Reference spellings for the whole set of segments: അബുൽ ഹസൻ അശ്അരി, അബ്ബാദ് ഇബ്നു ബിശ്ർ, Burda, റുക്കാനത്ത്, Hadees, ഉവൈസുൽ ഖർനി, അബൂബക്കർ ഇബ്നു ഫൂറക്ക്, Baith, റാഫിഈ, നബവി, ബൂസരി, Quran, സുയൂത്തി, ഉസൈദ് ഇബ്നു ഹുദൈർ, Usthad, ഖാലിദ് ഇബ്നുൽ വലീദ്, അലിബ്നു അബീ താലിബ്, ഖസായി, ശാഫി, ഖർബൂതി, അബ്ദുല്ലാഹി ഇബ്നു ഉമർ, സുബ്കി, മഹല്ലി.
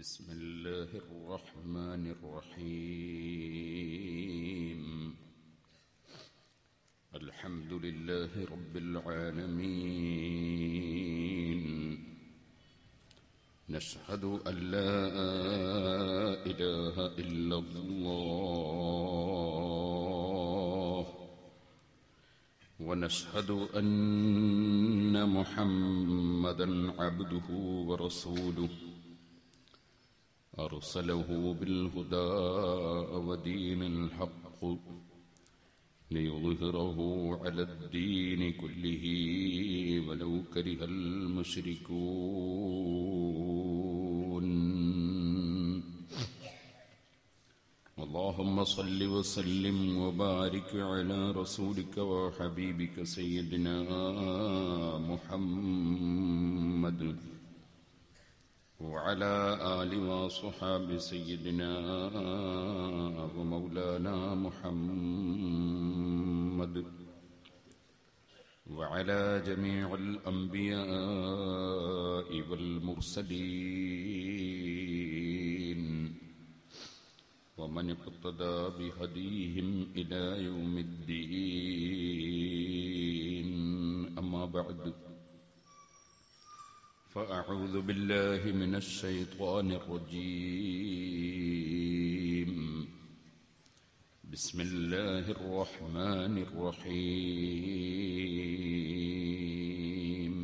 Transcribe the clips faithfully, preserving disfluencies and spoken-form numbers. بسم الله الرحمن الرحيم الحمد لله رب العالمين نشهد أن لا إله إلا الله ونشهد أن محمدًا عبده ورسوله أرسله بالهدى ودين الحق ليظهره على الدين كله ولو كره المشركون اللهم صل وسلم وبارك على رسولك وحبيبك سيدنا محمد وعلى آل وصحاب سيدنا ومولانا محمد وعلى جميع الأنبياء والمرسلين ومن اقتدى بهديهم إلى يوم الدين أما بعد فأعوذ بالله من الشيطان الرجيم بسم الله الرحمن الرحيم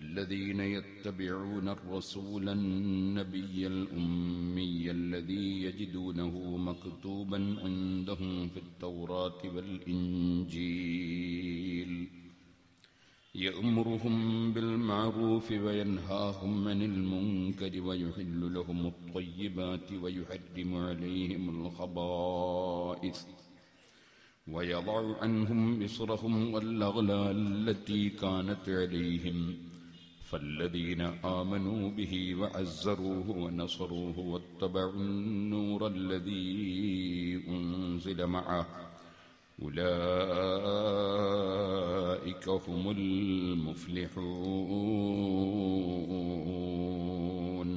الذين يتبعون الرسول النبي الأمي الذي يجدونه مكتوبا عندهم في التوراة والإنجيل يأمرهم بالمعروف وينهاهم عن المنكر ويحل لهم الطيبات ويحرم عليهم الخبائث ويضع عنهم إصرهم والأغلال التي كانت عليهم فالذين آمنوا به وعزروه ونصروه واتبعوا النور الذي أنزل معه أولئك هم المفلحون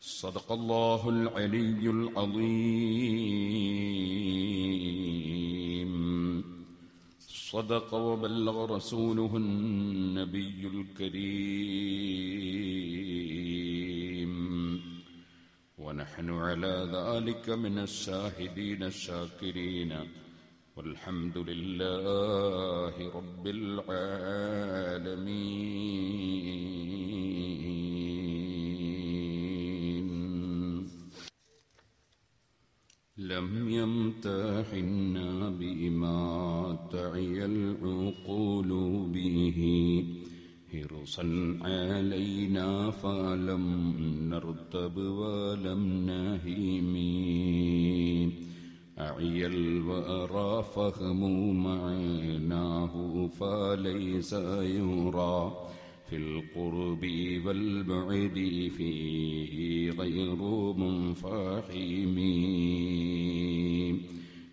صدق الله العلي العظيم صدق وبلغ رسوله النبي الكريم ونحن على ذلك من الشاهدين الشاكرين والحمد لله رب العالمين لم يمتح النبي ما تعي العقول به حرصا علينا فلم نرتب ولم نهيم أعي الورى فهموا معناه فليس يرى في القرب والبعد فيه غير منفحم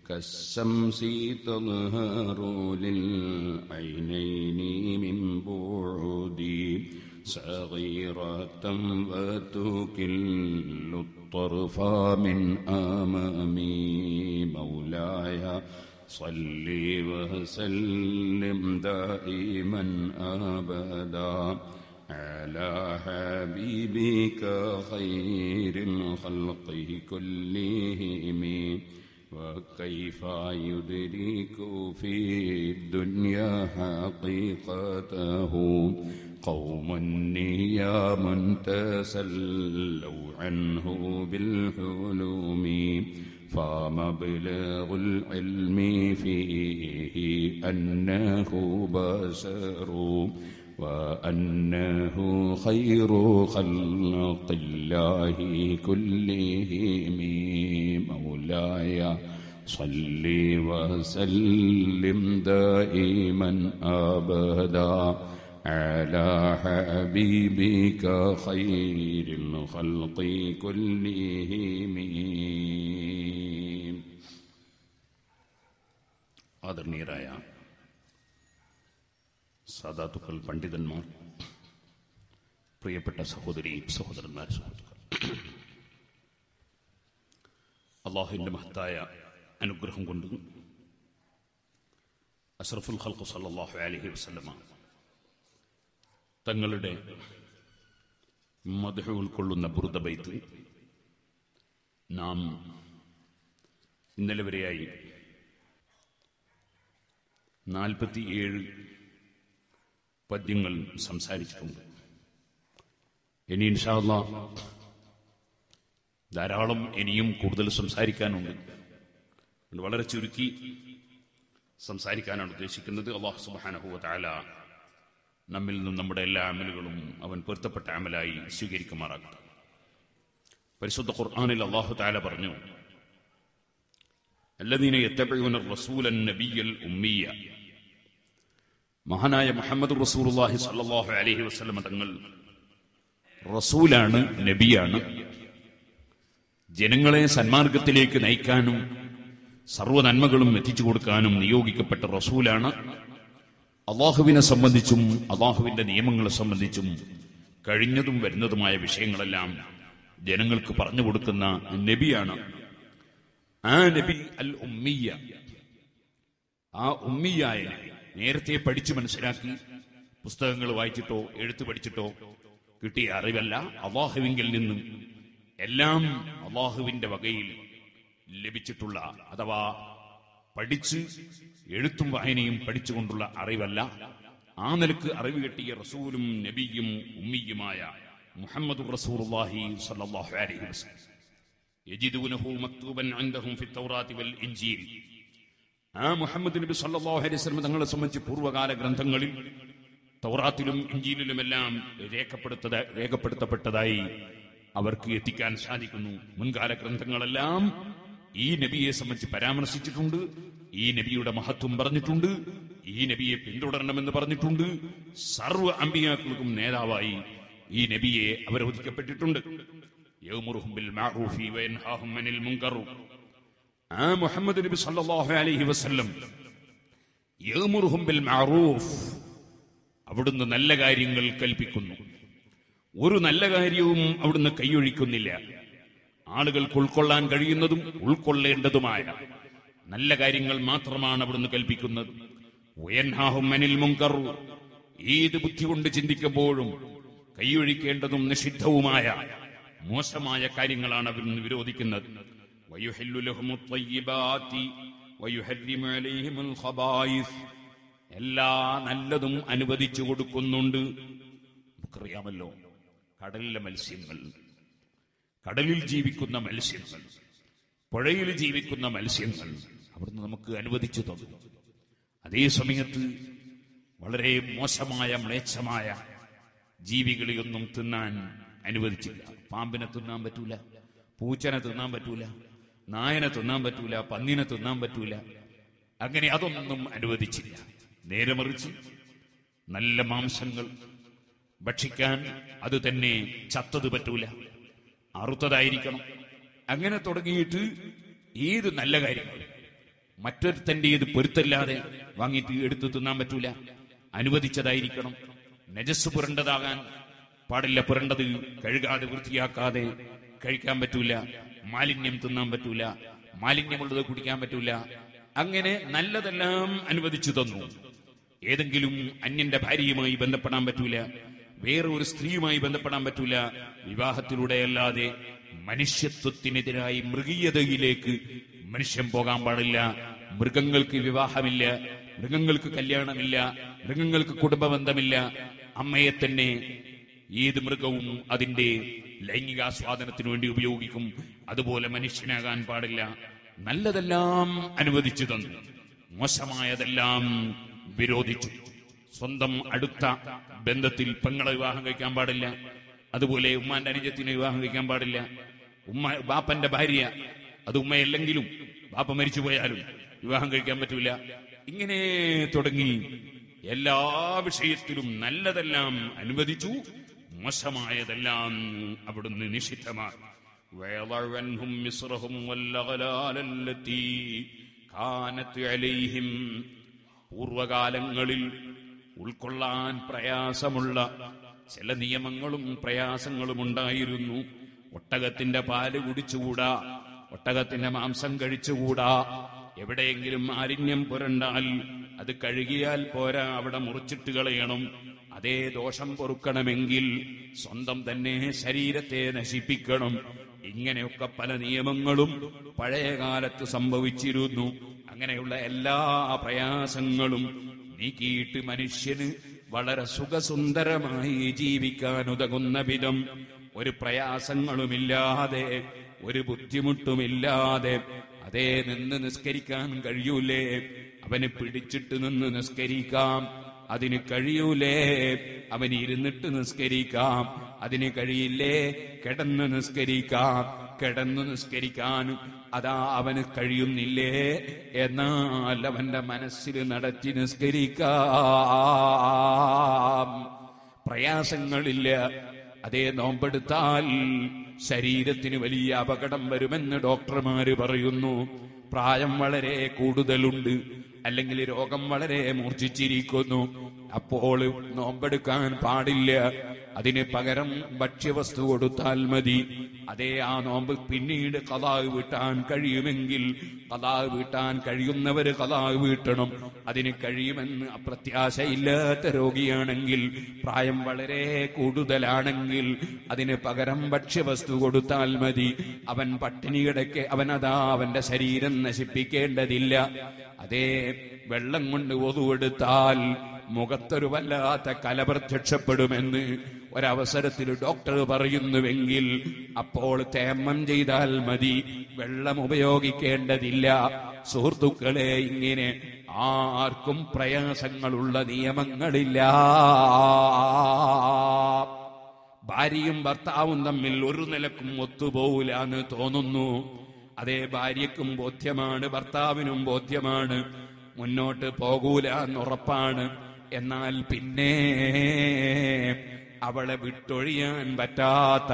كالشمس تظهر للعينين من بعد صغيرة وتكل الطرف من أمامي مولاي صل وسلم دائما أبدا على حبيبك خير خلقه كلهم وكيف يدرك في الدنيا حقيقته قوم نيام تسلوا عنه بالحلوم فمبلغ العلم فيه أنه بشر وأنه خير خلق الله كلهم مولاي صل وسلم دائما أبدا على حبيبك خير الخلق كلهم ആദരണീയരായ സാദാത്തുക്കൾ പണ്ഡിതന്മാർ പ്രിയപ്പെട്ട സഹോദരിയും സഹോദരന്മാർ, അള്ളാഹുവിൻ്റെ മഹത്തായ അനുഗ്രഹം കൊണ്ടും അഷ്റഫുൽ ഖൽഖ് സല്ലല്ലാഹു അലൈഹി വസല്ലമ തങ്ങളുടെ മദ്ഹ് ഉൾക്കൊള്ളുന്ന ബുർദ ബൈത്ത് നാം ഇന്നലെ വരെയായി നാൽപ്പത്തിയേഴ് പദ്യങ്ങൾ സംസാരിച്ചിട്ടുണ്ട്. ഇനി ഇൻഷാ അല്ലാഹ് ധാരാളം ഇനിയും കൂടുതൽ സംസാരിക്കാനുണ്ട്. വളരെ ചുരുക്കി സംസാരിക്കാനാണ് ഉദ്ദേശിക്കുന്നത്. അല്ലാഹു സുബ്ഹാനഹു വ തആല നമ്മിൽ നിന്നും നമ്മുടെ എല്ലാ അമലുകളും അവൻ പൊരുത്തപ്പെട്ട അമലായി സ്വീകരിക്കുമാറാകട്ടെ. പരിശുദ്ധ ഖുർആനിൽ അല്ലാഹു തആല പറഞ്ഞു, അല്ലദീന യത്തബഊന റസൂലൻ നബിയ്യൽ ഉമ്മിയ, മഹാനായ മുഹമ്മദ് റസൂലുള്ളാഹി സ്വല്ലല്ലാഹു അലൈഹി വസല്ലം തങ്ങൾ റസൂലാണ്, നബിയാണ്. ജനങ്ങളെ സന്മാർഗത്തിലേക്ക് നയിക്കാനും സർവ്വ നന്മകളും എത്തിച്ചു കൊടുക്കാനും നിയോഗിക്കപ്പെട്ട റസൂലാണ്. അള്ളാഹുവിനെ സംബന്ധിച്ചും അള്ളാഹുവിന്റെ നിയമങ്ങളെ സംബന്ധിച്ചും കഴിഞ്ഞതും വരുന്നതുമായ വിഷയങ്ങളെല്ലാം ജനങ്ങൾക്ക് പറഞ്ഞു കൊടുക്കുന്ന നബിയാണ്. ആ നബി അൽ ഉമ്മിയ, ആ ഉമ്മിയായ നബി നേരത്തെ പഠിച്ചു മനസ്സിലാക്കി പുസ്തകങ്ങൾ വായിച്ചിട്ടോ എഴുത്തു പഠിച്ചിട്ടോ കിട്ടിയ അറിവല്ല, അള്ളാഹുവിങ്കിൽ നിന്നും എല്ലാം അള്ളാഹുവിന്റെ വകയിൽ ലഭിച്ചിട്ടുള്ള, അഥവാ പഠിച്ച് എഴുത്തും വായനയും പഠിച്ചുകൊണ്ടുള്ള അറിവല്ല. ആ നിലക്ക് അറിവ് കിട്ടിയ റസൂലും നബിയും ഉമ്മിയുമായ മുഹമ്മദ് റസൂലുള്ളാഹി സ്വല്ലല്ലാഹു അലൈഹി വസല്ലം യജിദൂനഹു മക്തൂബൻ അൻദഹും ഫി തൗറാത്തി വൽ ഇൻജീൽ. ആ മുഹമ്മദ് നബി സ്വല്ലല്ലാഹു അലൈഹി വസല്ലം തങ്ങളെ സംബന്ധിച്ച് പൂർവ്വകാല ഗ്രന്ഥങ്ങളിൽ തൗറാത്തിലും ഇൻജീലിലുമെല്ലാം രേഖപ്പെടുത്ത രേഖപ്പെടുത്തപ്പെട്ടതായി അവർക്ക് എത്തിക്കാൻ സാധിക്കുന്നു. മുൻകാല ഗ്രന്ഥങ്ങളെല്ലാം ഈ നബിയെ സംബന്ധിച്ച് പരാമർശിച്ചിട്ടുണ്ട്, ഈ നബിയുടെ മഹത്വം പറഞ്ഞിട്ടുണ്ട്, ഈ നബിയെ പിന്തുടരണമെന്ന് പറഞ്ഞിട്ടുണ്ട്. സർവ്വ അമ്പിയാക്കൾക്കും നേതാവായി ഈ നബിയെ അവരോധിക്കപ്പെട്ടിട്ടുണ്ട്. ആ മുഹമ്മദ് നബി സല്ലല്ലാഹു അലൈഹി വസല്ലം യഅ്മുറുഹും ബിൽ മഅറൂഫ്, അവിടുന്ന് നല്ല കാര്യങ്ങൾ കൽപ്പിക്കുന്നു, ഒരു നല്ല കാര്യവും അവിടുന്ന് കൈയൊഴിക്കുന്നില്ല. ആളുകൾക്ക് ഉൾക്കൊള്ളാൻ കഴിയുന്നതും ഉൾക്കൊള്ളേണ്ടതുമായ നല്ല കാര്യങ്ങൾ മാത്രമാണ് അവിടുന്ന് കൽപ്പിക്കുന്നത്. ഏത് ബുദ്ധി കൊണ്ട് ചിന്തിക്കുമ്പോഴും കൈയൊഴിക്കേണ്ടതും നിഷിദ്ധവുമായ മോശമായ കാര്യങ്ങളാണ് അവിടുന്ന് വിരോധിക്കുന്നത്. എല്ലാ നല്ലതും അനുവദിച്ചു കൊടുക്കുന്നുണ്ട്. നമുക്കറിയാമല്ലോ, കടലിലെ മത്സ്യങ്ങൾ, കടലിൽ ജീവിക്കുന്ന മത്സ്യങ്ങൾ, പുഴയിൽ ജീവിക്കുന്ന മത്സ്യങ്ങൾ അവിടുന്ന് നമുക്ക് അനുവദിച്ചു തന്നു. അതേ സമയത്ത് വളരെ മോശമായ മ്ലേച്ഛമായ ജീവികളെയൊന്നും തിന്നാൻ അനുവദിച്ചില്ല. പാമ്പിനെ തിന്നാൻ പറ്റൂല, പൂച്ചനെ തിന്നാൻ പറ്റൂല, നായനെ തിന്നാൻ പറ്റൂല, പന്നിനെ തിന്നാൻ പറ്റൂല. അങ്ങനെ അതൊന്നും അനുവദിച്ചില്ല. നേരെ മറിച്ച് നല്ല മാംസങ്ങൾ ഭക്ഷിക്കാൻ, അത് തന്നെ ചത്തത് പറ്റൂല, അറുത്തതായിരിക്കണം. അങ്ങനെ തുടങ്ങിയിട്ട് ഏത് നല്ല കാര്യങ്ങൾ മറ്റൊരുത്തന്റെ ഏത് പൊരുത്തല്ലാതെ വാങ്ങിയിട്ട് എടുത്ത് തിന്നാൻ പറ്റൂല, അനുവദിച്ചതായിരിക്കണം. നജസ് പുരണ്ടതാകാൻ പാടില്ല, പുരണ്ടത് കഴുകാതെ വൃത്തിയാക്കാതെ കഴിക്കാൻ പറ്റൂല, മാലിന്യം തിന്നാൻ പറ്റൂല, മാലിന്യമുള്ളത് കുടിക്കാൻ പറ്റൂല. അങ്ങനെ നല്ലതെല്ലാം അനുവദിച്ചു തന്നു. ഏതെങ്കിലും അന്യന്റെ ഭാര്യയുമായി ബന്ധപ്പെടാൻ പറ്റൂല, വേറെ ഒരു സ്ത്രീയുമായി ബന്ധപ്പെടാൻ പറ്റൂല. വിവാഹത്തിലൂടെയല്ലാതെ മനുഷ്യത്വത്തിനെതിരായി മൃഗീയതയിലേക്ക് മനുഷ്യൻ പോകാൻ പാടില്ല. മൃഗങ്ങൾക്ക് വിവാഹമില്ല, മൃഗങ്ങൾക്ക് കല്യാണമില്ല, മൃഗങ്ങൾക്ക് കുടുംബബന്ധമില്ല. അമ്മയെ തന്നെ ഏത് മൃഗവും അതിന്റെ ലൈംഗികാസ്വാദനത്തിനു വേണ്ടി ഉപയോഗിക്കും. അതുപോലെ മനുഷ്യനാകാൻ പാടില്ല. നല്ലതെല്ലാം അനുവദിച്ചു തന്നു, മോശമായതെല്ലാം വിരോധിച്ചു. സ്വന്തം അടുത്ത ബന്ധത്തിൽ പെങ്ങളെ വിവാഹം കഴിക്കാൻ പാടില്ല, അതുപോലെ ഉമ്മാന്റെ അനുജത്തിനെ വിവാഹം കഴിക്കാൻ പാടില്ല. ഉമ്മ ബാപ്പന്റെ ഭാര്യ, അത് ഉമ്മയല്ലെങ്കിലും ബാപ്പ മരിച്ചു പോയാലും വിവാഹം കഴിക്കാൻ പറ്റൂല. ഇങ്ങനെ തുടങ്ങി എല്ലാ വിഷയത്തിലും നല്ലതെല്ലാം അനുവദിച്ചു, മോശമായതെല്ലാം അവിടുന്ന് നിഷിദ്ധമായി. പൂർവകാലങ്ങളിൽ ഉൾക്കൊള്ളാൻ പ്രയാസമുള്ള ചില നിയമങ്ങളും പ്രയാസങ്ങളും ഉണ്ടായിരുന്നു. ഒട്ടകത്തിന്റെ പാല് കുടിച്ചുകൂടാ, ഒട്ടകത്തിന്റെ മാംസം കഴിച്ചുകൂടാ, എവിടെയെങ്കിലും മാലിന്യം പുരണ്ടാൽ അത് കഴുകിയാൽ പോരാ, അവിടെ മുറിച്ചിട്ട് കളയണം. അതേ ദോഷം പൊറുക്കണമെങ്കിൽ സ്വന്തം തന്നെ ശരീരത്തെ നശിപ്പിക്കണം. ഇങ്ങനെയൊക്കെ പല നിയമങ്ങളും പഴയ കാലത്ത് സംഭവിച്ചിരുന്നു. അങ്ങനെയുള്ള എല്ലാ പ്രയാസങ്ങളും നീക്കിയിട്ട് മനുഷ്യന് വളരെ സുഖസുന്ദരമായി ജീവിക്കാനുതകുന്ന വിധം, ഒരു പ്രയാസങ്ങളുമില്ലാതെ, ഒരു ബുദ്ധിമുട്ടുമില്ലാതെ അതേ നിന്ന് നിസ്കരിക്കാൻ കഴിയൂലേ? അവന് പിടിച്ചിട്ട് നിന്ന് നിസ്കരിക്കാം, അതിന് കഴിയൂലേ? അവന് ഇരുന്നിട്ട് നിസ്കരിക്കാം, അതിന് കഴിയില്ലേ? കിടന്ന് നിസ്കരിക്കാം, കിടന്നു നിസ്കരിക്കാനും അതാ അവന് കഴിയുന്നില്ലേ? എന്നാൽ അവന്റെ മനസ്സിൽ നടത്തി നിസ്കരിക്കാം, പ്രയാസങ്ങളില്ല. അതേ നോമ്പെടുത്താൽ ശരീരത്തിന് വലിയ അപകടം വരുമെന്ന് ഡോക്ടർമാര് പറയുന്നു. പ്രായം വളരെ കൂടുതലുണ്ട്, അല്ലെങ്കിൽ രോഗം വളരെ മൂർച്ഛിച്ചിരിക്കുന്നു, അപ്പോൾ നോമ്പെടുക്കാൻ പാടില്ല. അതിന് പകരം ഭക്ഷ്യവസ്തു കൊടുത്താൽ മതി. അതേ ആ നോമ്പ് പിന്നീട് ഖളാവ് വീട്ടാൻ കഴിയുമെങ്കിൽ ഖളാവ് വീട്ടാൻ കഴിയുന്നവര് ഖളാവ് വീട്ടണം. അതിന് കഴിയുമെന്ന് അപ്രത്യാശയില്ലാത്ത രോഗിയാണെങ്കിൽ, പ്രായം വളരെ കൂടുതലാണെങ്കിൽ അതിന് പകരം ഭക്ഷ്യവസ്തു കൊടുത്താൽ മതി. അവൻ പട്ടിണി കിടക്കെ അവനതാ അവന്റെ ശരീരം നശിപ്പിക്കേണ്ടതില്ല. അതേ വെള്ളം കൊണ്ട് ഒതുവെടുത്താൽ മുഖത്തൊരു വല്ലാത്ത കല പ്രത്യക്ഷപ്പെടുമെന്ന് ഒരവസരത്തിൽ ഡോക്ടർ പറയുന്നുവെങ്കിൽ അപ്പോൾ തേമം ചെയ്താൽ മതി, വെള്ളം ഉപയോഗിക്കേണ്ടതില്ല. സുഹൃത്തുക്കളെ, ഇങ്ങനെ ആർക്കും പ്രയാസങ്ങളുള്ള നിയമങ്ങളില്ല. ഭാര്യയും ഭർത്താവും തമ്മിൽ ഒരു നിലക്കും ഒത്തുപോവില്ല എന്ന് തോന്നുന്നു. അതേ ഭാര്യക്കും ബോധ്യമാണ്, ഭർത്താവിനും ബോധ്യമാണ്, മുന്നോട്ട് പോകൂല എന്നുറപ്പാണ്. എന്നാൽ പിന്നെ അവളെ വിട്ടൊഴിയാൻ പറ്റാത്ത,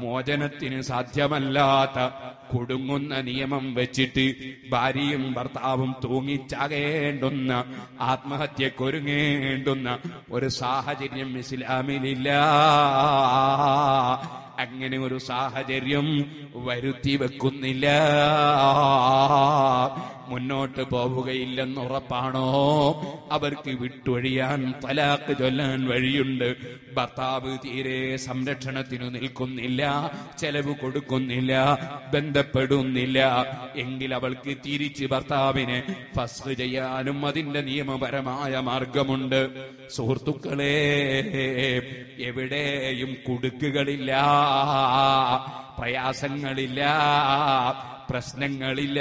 മോചനത്തിന് സാധ്യമല്ലാത്ത, കുടുങ്ങുന്ന നിയമം വെച്ചിട്ട് ഭാര്യയും ഭർത്താവും തൂങ്ങിച്ചാകേണ്ടുന്ന, ആത്മഹത്യക്കൊരുങ്ങേണ്ടുന്ന ഒരു സാഹചര്യം ഇസ്ലാമിലില്ല. അങ്ങനെ ഒരു സാഹചര്യം വരുത്തി വെക്കുന്നില്ല. മുന്നോട്ട് പോവുകയില്ലെന്നുറപ്പാണോ, അവർക്ക് വിട്ടൊഴിയാൻ, തലാക്ക് ചൊല്ലാൻ വഴിയുണ്ട്. ഭർത്താവ് തീരെ സംരക്ഷണത്തിനു നിൽക്കുന്നില്ല, ചെലവ് കൊടുക്കുന്നില്ല, ബന്ധപ്പെടുന്നില്ല എങ്കിൽ അവൾക്ക് തിരിച്ച് ഭർത്താവിനെ ഫസ്ഖ് ചെയ്യാനും അതിന്റെ നിയമപരമായ മാർഗമുണ്ട്. സുഹൃത്തുക്കളെ, എവിടെയും കുടുക്കുകളില്ല, പ്രയാസങ്ങളില്ല, പ്രശ്നങ്ങളില്ല.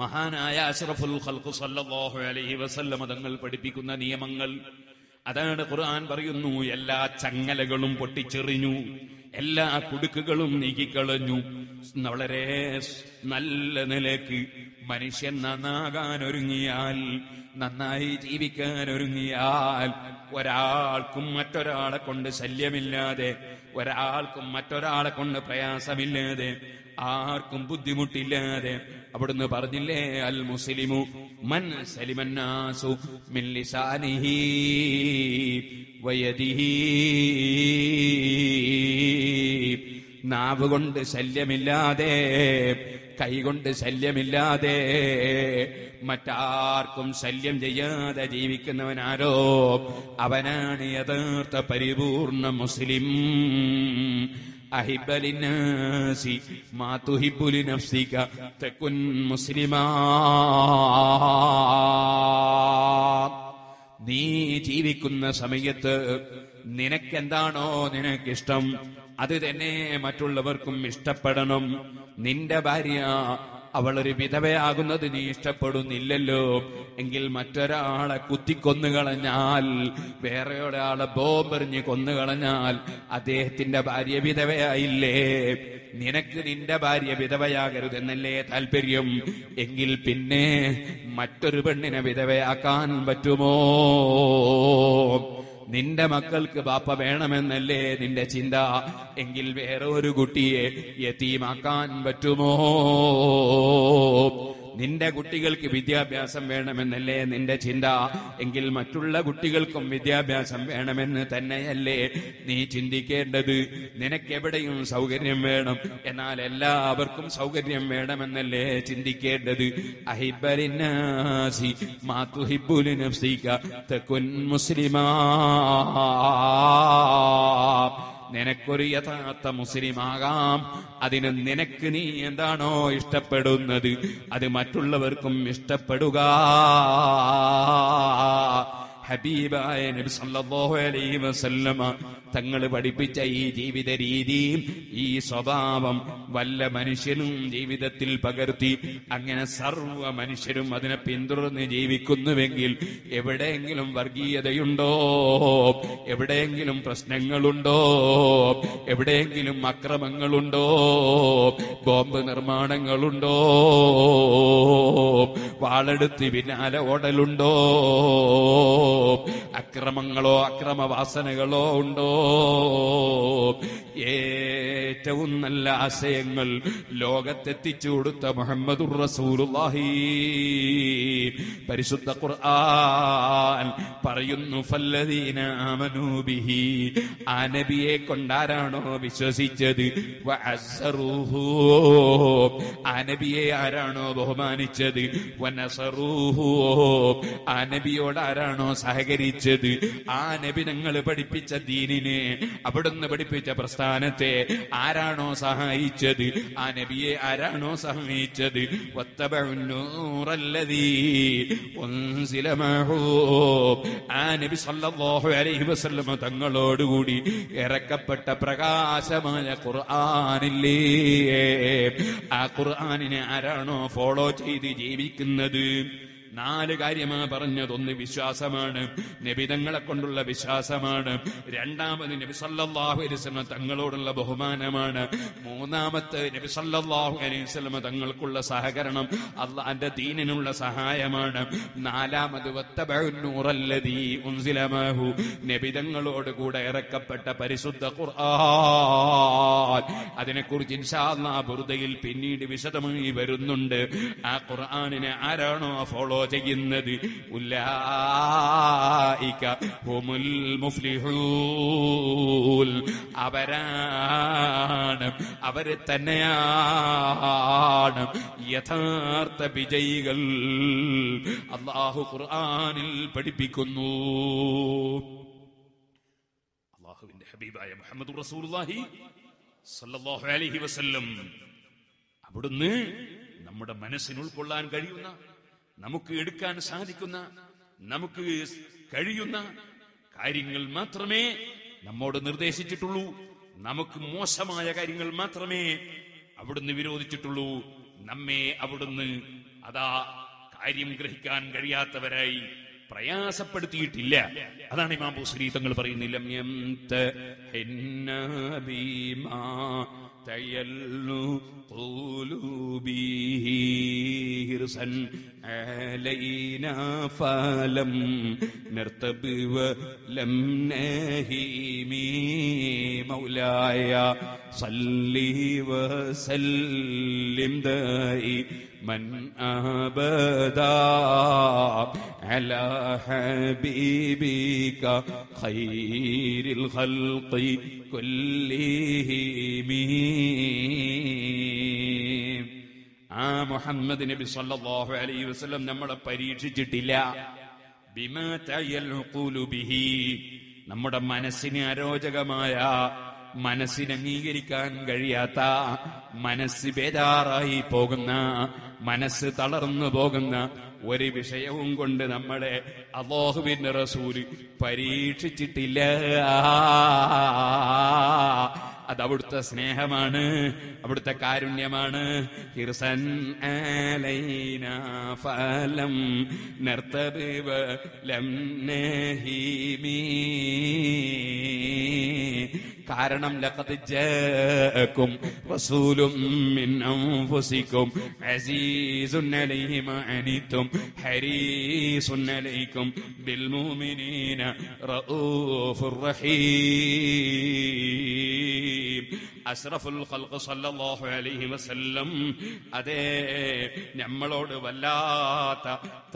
മഹാനായ അഷ്റഫുൽ ഖൽഖ് സല്ലല്ലാഹു അലൈഹി വസല്ലം തങ്ങൾ പഠിപ്പിക്കുന്ന നിയമങ്ങൾ അതാണ്. ഖുർആൻ പറയുന്നു, എല്ലാ ചങ്ങലകളും പൊട്ടിച്ചെറിഞ്ഞു, എല്ലാ കുടുക്കുകളും നീക്കിക്കളഞ്ഞു. വളരെ നല്ല നിലയ്ക്ക് മനുഷ്യൻ നന്നാകാൻ ഒരുങ്ങിയാൽ, നന്നായി ജീവിക്കാൻ ഒരുങ്ങിയാൽ, ഒരാൾക്കും മറ്റൊരാളെ കൊണ്ട് ശല്യമില്ലാതെ, ഒരാൾക്കും മറ്റൊരാളെ കൊണ്ട് പ്രയാസമില്ലാതെ, ആർക്കും ബുദ്ധിമുട്ടില്ലാതെ. അവിടുന്ന് പറഞ്ഞില്ലേ, അൽ മുസ്ലിമു മൻ സലിമന്നാസു മിൻ ലിസാനിഹി വയദിഹി. നാവ് കൊണ്ട് ശല്യമില്ലാതെ, കൈകൊണ്ട് ശല്യമില്ലാതെ, മറ്റാർക്കും ശല്യം ചെയ്യാതെ ജീവിക്കുന്നവനാരോ അവനാണ് യഥാർത്ഥ പരിപൂർണ മുസ്ലിം. أحب للناس ما تحب لنفسك تكن مسلما. നീ ജീവിക്കുന്ന സമയത്ത് നിനക്കെന്താണോ നിനക്കിഷ്ടം അത് തന്നെ മറ്റുള്ളവർക്കും ഇഷ്ടപ്പെടണം. നിന്റെ ഭാര്യ അവളൊരു വിധവയാകുന്നത് നീ ഇഷ്ടപ്പെടുന്നില്ലല്ലോ എങ്കിൽ മറ്റൊരാളെ കുത്തിക്കൊന്നുകളഞ്ഞാൽ, വേറെ ഒരാളെ ബോംബെറിഞ്ഞ് കൊന്നുകളഞ്ഞാൽ അദ്ദേഹത്തിന്റെ ഭാര്യ വിധവയായില്ലേ? നിനക്ക് നിന്റെ ഭാര്യ വിധവയാകരുതെന്നല്ലേ താല്പര്യം? എങ്കിൽ പിന്നെ മറ്റൊരു പെണ്ണിനെ വിധവയാക്കാൻ പറ്റുമോ? നിന്റെ മക്കൾക്ക് ബാപ്പ വേണമെന്നല്ലേ നിന്റെ ചിന്ത? എങ്കിൽ വേറെ ഒരു കുട്ടിയെ യതീമാക്കാൻ പറ്റുമോ? Ninda Gutigal Kibidia Biasam Vernamanele, Ninda Chinda, Engil Matula Gutigal Comidia Biasam Vernaman, Tanele, the Chindicate, Nenekabadium Saugarium Verdam, and Alella, Abercum Saugarium Verdam and the late indicate the Ahibarinasi, Matu Hibulin of Sika, the Kun Muslima. Nenekuriata Musirimagam, Adina Nenekini and Dano is Tapadunadu, Adimatulaverkum is Tapaduga Habiba and Sallallahu Alaihi Wasallam, Tangalabadi Picha, Divida Ridim, E. Sobabam, Valla Manishirum, Divida Tilpagarti, Angana Sarva Manishirum, Madina Pindur, Nijivi Kundavengil, Evadangilum Vargia the Yundo, Evadangilum Prasnangalundo, Evadangilum Makramangalundo, Bombanarmanangalundo, Valadati Vinada Wadalundo. അക്രമങ്ങളോ അക്രമവാസനകളോ ഉണ്ടോ ഏറ്റവും നല്ല ആശയങ്ങൾ ലോകത്തെത്തിച്ചു കൊടുത്ത മുഹമ്മദുർ റസൂലുള്ളാഹി പരിശുദ്ധ ഖുർആൻ പറയുന്നു ഫല്ലദീന ആമനൂ ബിഹി ആ നബിയെ കൊണ്ടാരാണോ വിശ്വസിച്ചത് വഅസ്സറൂഹു ആ നബിയെ ആരാണോ ബഹുമാനിച്ചത് വനസറൂഹു ആ നബിയോട് ആരാണോ Sahagarichedi, Anebinangal Padipicha Dinine, Abadan the Padipicha Prastanate, Arano Sahaichedi, Anebi Arano Sahaichedi, Watabarno Raladi, Unzilamaho, Anebisallah, where he was Salamatangal Dudi, Erakapata Pragasama, Quran in Lee, Akuran in Arano, follow Chidi, Jibikinadu. Nalagariama Baranya on the Vishasa Madam, Nebidangala Kondula Vishasa Madam, Randam and Nebisallah, it is an Tangalod and Labahumana Madam, Munamat, Nebisallah, and in Salamatangal Kula Sahagaranam, Allah and the Dean in Ula Sahaya Madam, Nala Madavatabar Nuraladi, Unzilamahu, Nebidangalod, good Irakapata Parisutta Quran, Adinakurjin Sala, Burdail Pini, Vishatami, Verununde, Akuran in Arano, follow. Ulaika humul muflihul abaran abaratanayan yathartha vijayikal Allahu Quranil padippikkunnu Allahuvinte habibaya Muhammadur Rasulullahi sallallahu alaihi wasallam abudunne nammude manassinu ulkollan kariyunna നമുക്ക് എടുക്കാൻ സാധിക്കുന്ന നമുക്ക് കഴിയുന്ന കാര്യങ്ങൾ മാത്രമേ നമ്മോട് നിർദ്ദേശിച്ചിട്ടുള്ളൂ നമുക്ക് മോശമായ കാര്യങ്ങൾ മാത്രമേ അവിടുന്ന് വിരോധിച്ചിട്ടുള്ളൂ നമ്മെ അവിടുന്ന് അതാ കാര്യം ഗ്രഹിക്കാൻ കഴിയാത്തവരായി പ്രയാസപ്പെടുത്തിയിട്ടില്ല അതാണ് ഇമാം ബുസ്രി തങ്ങൾ പറയുന്നില്ല യംത ഹിന്നബിമാ തയല്ലു ഖുലൂബിഹി ഹിർസൻ അലൈനാ ഫലം നർതബി വലം നഹീമി മൗലായ സല്ലി വസല്ലിം ദായി من أبدا على حبيبك خير الخلق كلهم آه محمد نبي صلى الله عليه وسلم نمر بريج جدلا بما تعيل قلوبه نمر منسنا روجا مايا മനസ്സിനെ അംഗീകരിക്കാൻ കഴിയാത്ത മനസ്സ് ബേജാറായി പോകുന്ന മനസ്സ് തളർന്നു പോകുന്ന ഒരു വിഷയവും കൊണ്ട് നമ്മളെ അല്ലാഹുവിന്റെ റസൂൽ പരീക്ഷിച്ചിട്ടില്ല അത് അവിടുത്തെ സ്നേഹമാണ് അവിടുത്തെ കാരുണ്യമാണ് ഹിർസൻ അലൈന ഫലം നർതബിവ ലം നഹീമി കാരണം ലഖദ് ജാഅകും റസൂലും മിൻ അൻഫുസികും അസീസുൻ അലൈഹി മാ അനിതും ഹരീസുൻ അലൈക്കും ബിൽ മുഅ്മിനീന റഊഫുർ റഹീം അഷ്റഫുൽ ഖൽഖ് സല്ലല്ലാഹു അലൈഹി വസല്ലം അതേ നമ്മളോട് വല്ലാത്ത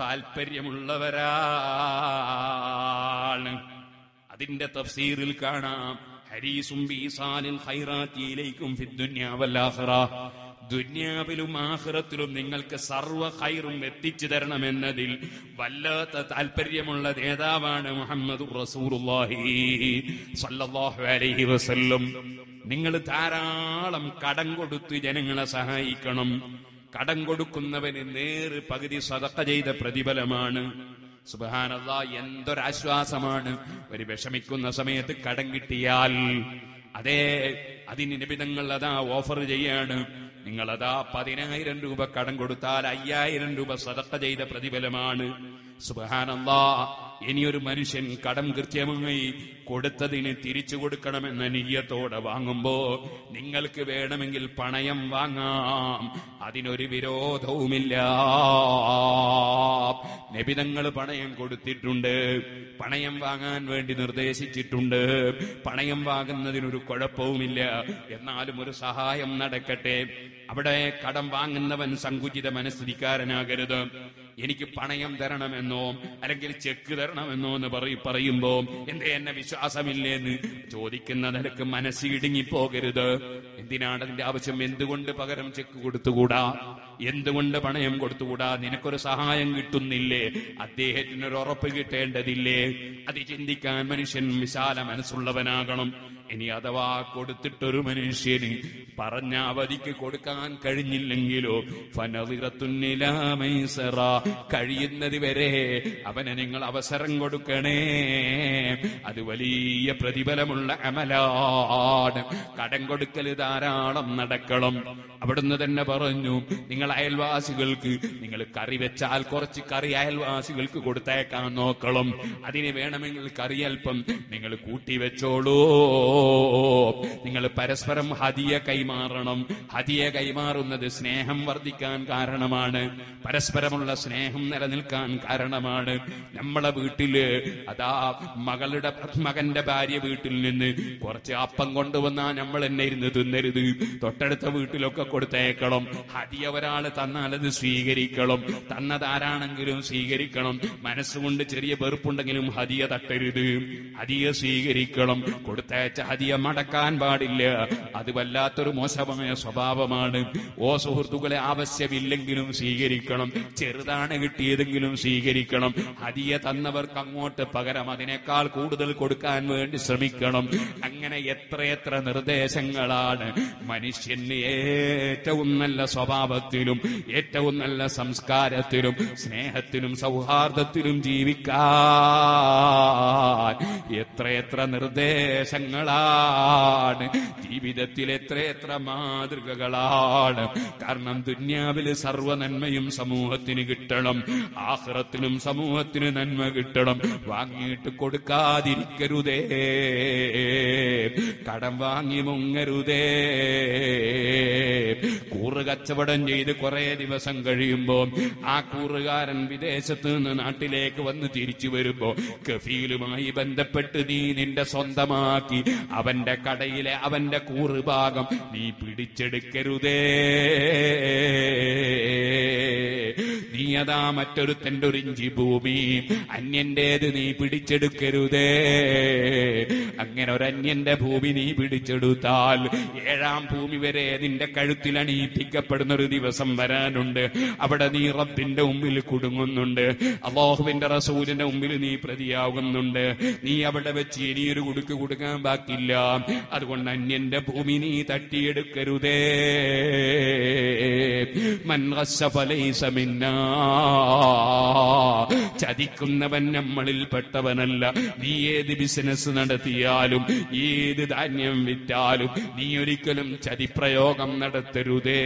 താൽപര്യമുള്ളവരാണ്. അതിന്റെ തഫ്സീറിൽ കാണാം, ഹരീസും ബീസാനിൽ ഖൈറാത്തിയിലേക്കും ഫിദ്ദുനിയാ വല്ലാഹിറ, ദുന്യാവിലും ആഖിറത്തിലും നിങ്ങൾക്ക് സർവ്വ ഖൈറും എത്തിച്ചു തരണമെന്നതിൽ വല്ലാത്ത താല്പര്യമുള്ള നേതാവാണ് മുഹമ്മദ് റസൂലുള്ളാഹി സല്ലല്ലാഹു അലൈഹി വസല്ലം. നിങ്ങൾ ധാരാളം കടം കൊടുത്ത് ജനങ്ങളെ സഹായിക്കണം. കടം കൊടുക്കുന്നവന് നേർ പകുതി സദഖ ചെയ്ത പ്രതിഫലമാണ്. സുബ്ഹാനല്ലാഹ്, എന്തൊരാശ്വാസമാണ് ഒരു വിഷമിക്കുന്ന സമയത്ത് കടം കിട്ടിയാൽ. അതേ, അതിന് നബി തങ്ങൾ അതാ ഓഫർ ചെയ്യാണ്, നിങ്ങളതാ പതിനായിരം രൂപ കടം കൊടുത്താൽ അയ്യായിരം രൂപ സദഖ ചെയ്ത പ്രതിഫലമാണ്. സുബ്ഹാനല്ലാഹ്, ഇനിയൊരു മനുഷ്യൻ കടം കൃത്യമായി കൊടുത്തതിന് തിരിച്ചു കൊടുക്കണമെന്ന നിയ്യത്തോടെ വാങ്ങുമ്പോ നിങ്ങൾക്ക് വേണമെങ്കിൽ പണയം വാങ്ങാം, അതിനൊരു വിരോധവുമില്ല. നബി തങ്ങൾ പണയം കൊടുത്തിട്ടുണ്ട്, പണയം വാങ്ങാൻ വേണ്ടി നിർദ്ദേശിച്ചിട്ടുണ്ട്, പണയം വാങ്ങുന്നതിനൊരു കുഴപ്പവുമില്ല. എന്നാലും ഒരു സഹായം നടക്കട്ടെ. അവിടെ കടം വാങ്ങുന്നവൻ സങ്കുചിത മനസ്ഥിതിക്കാരനാകരുത്. എനിക്ക് പണയം തരണമെന്നോ അല്ലെങ്കിൽ ചെക്ക് തരണമെന്നോ എന്ന് പറയും പറയുമ്പോ എന്തേ എന്നെ വിശ്വാസമില്ലേന്ന് ചോദിക്കുന്ന നിലക്ക് മനസ്സ് ഇടുങ്ങിപ്പോകരുത്. എന്തിനാണ് അതിന്റെ ആവശ്യം? എന്തുകൊണ്ട് പകരം ചെക്ക് കൊടുത്തുകൂടാ? എന്തുകൊണ്ട് പണയം കൊടുത്തുകൂടാ? നിനക്കൊരു സഹായം കിട്ടുന്നില്ലേ? അദ്ദേഹത്തിനൊരു ഉറപ്പ് കിട്ടേണ്ടതില്ലേ? അത് ചിന്തിക്കാൻ മനുഷ്യൻ വിശാല മനസ്സുള്ളവനാകണം. ഇനി അഥവാ കൊടുത്തിട്ടൊരു മനുഷ്യന് പറഞ്ഞ അവധിക്ക് കൊടുക്കാൻ കഴിഞ്ഞില്ലെങ്കിലോ ഫനദിറത്തുന്നിലാ മൈസറ, കഴിയുന്നത് വരെ അവനെ നിങ്ങൾ അവസരം കൊടുക്കണേ. അത് വലിയ പ്രതിഫലമുള്ള അമലാണ്. കടം കൊടുക്കൽ ധാരാളം നടക്കണം. അവിടുന്ന് തന്നെ പറഞ്ഞു, നിങ്ങൾ അയൽവാസികൾക്ക്, നിങ്ങൾ കറി വെച്ചാൽ കുറച്ച് കറി അയൽവാസികൾക്ക് കൊടുത്തേക്കാൻ നോക്കണം. അതിന് വേണമെങ്കിൽ കറി അല്പം നിങ്ങൾ കൂട്ടിവെച്ചോളൂ. നിങ്ങൾ പരസ്പരം ഹദിയ കൈമാറണം. ഹദിയ കൈമാറുന്നത് സ്നേഹം വർദ്ധിക്കാൻ കാരണമാണ്, പരസ്പരമുള്ള സ്നേഹം നിലനിൽക്കാൻ കാരണമാണ്. നമ്മളെ വീട്ടില് അതാ മകളുടെ മകന്റെ ഭാര്യ വീട്ടിൽ നിന്ന് കുറച്ച് അപ്പം കൊണ്ടുവന്നാ നമ്മൾ എന്നെ ഇരുന്ന് തിന്നരുത്, തൊട്ടടുത്ത വീട്ടിലൊക്കെ കൊടുത്തേക്കണം. ഹദിയ ഒരാൾ തന്നാലത് സ്വീകരിക്കണം, തന്നതാരാണെങ്കിലും സ്വീകരിക്കണം. മനസ്സുകൊണ്ട് ചെറിയ വെറുപ്പുണ്ടെങ്കിലും ഹദിയ തട്ടരുത്, ഹദിയ സ്വീകരിക്കണം. കൊടുത്തയച്ച ഹദിയ മടക്കാൻ പാടില്ല. അത് വല്ലാത്തൊരു മോശമായ സ്വഭാവമാണ്. ഓ സുഹൃത്തുക്കളെ, ആവശ്യമില്ലെങ്കിലും സ്വീകരിക്കണം, ചെറുതാണ് കിട്ടിയതെങ്കിലും സ്വീകരിക്കണം. ഹദിയ തന്നവർക്ക് അങ്ങോട്ട് പകരം അതിനേക്കാൾ കൂടുതൽ കൊടുക്കാൻ വേണ്ടി ശ്രമിക്കണം. അങ്ങനെ എത്രയെത്ര നിർദ്ദേശങ്ങളാണ് മനുഷ്യന് ഏറ്റവും നല്ല സ്വഭാവത്തിലും ഏറ്റവും നല്ല സംസ്കാരത്തിലും സ്നേഹത്തിലും സൗഹാർദ്ദത്തിലും ജീവിക്കാൻ എത്രയെത്ര നിർദ്ദേശങ്ങളാണ്. ജീവിതത്തിൽ എത്രയെത്ര മാതൃകകളാണ്. കാരണം ദുന്യാവില് സർവ്വ നന്മയും സമൂഹത്തിന് കിട്ടണം, ആഖിറത്തിലും സമൂഹത്തിന് നന്മ കിട്ടണം. വാങ്ങിയിട്ട് കൊടുക്കാതിരിക്കരുതേ, കടം വാങ്ങി മുങ്ങരുതേ. കൂറ് കച്ചവടം ചെയ്ത് കുറെ ദിവസം കഴിയുമ്പോ ആ കൂറുകാരൻ വിദേശത്ത് നിന്ന് നാട്ടിലേക്ക് വന്ന് തിരിച്ചു വരുമ്പോ കഫീലുമായി ബന്ധപ്പെട്ട് നീ നിന്റെ സ്വന്തമാക്കി അവന്റെ കടയിലെ അവന്റെ കൂറുഭാഗം നീ പിടിച്ചെടുക്കരുതേ. നീ അതാ മറ്റൊരുത്തന്റെ ഒരു ഇഞ്ചി ഭൂമി അന്യന്റേത് നീ പിടിച്ചെടുക്കരുതേ. അങ്ങനെ ഒരന്യന്റെ ഭൂമി നീ പിടിച്ചെടുത്താൽ ഏഴാം ഭൂമി വരെ നിന്റെ കഴുത്തിൽ അണിയിപ്പിക്കപ്പെടുന്ന ഒരു ദിവസം വരാനുണ്ട്. അവിടെ നീ റബ്ബിന്റെ മുമ്പിൽ കുടുങ്ങുന്നുണ്ട്, അല്ലാഹുവിന്റെ റസൂലിന്റെ മുമ്പിൽ നീ പ്രതിയാകുന്നുണ്ട്. നീ അവിടെ വെച്ച് ഇനിയൊരു കുടുക്ക് കൊടുക്കാൻ ബാക്കില്ല. അതുകൊണ്ട് അന്യന്റെ ഭൂമി നീ തട്ടിയെടുക്കരുതേ. മൻ ഖസ്സഫ ലൈസ മിന്നാ, ചതിക്കുന്നവൻ നമ്മളിൽ പെട്ടവനല്ല. നീ ഏത് ബിസിനസ് നടത്തിയാലും ഏത് ധാന്യം വിറ്റാലും നീ ഒരിക്കലും ചതിപ്രയോഗം നടത്തരുതേ.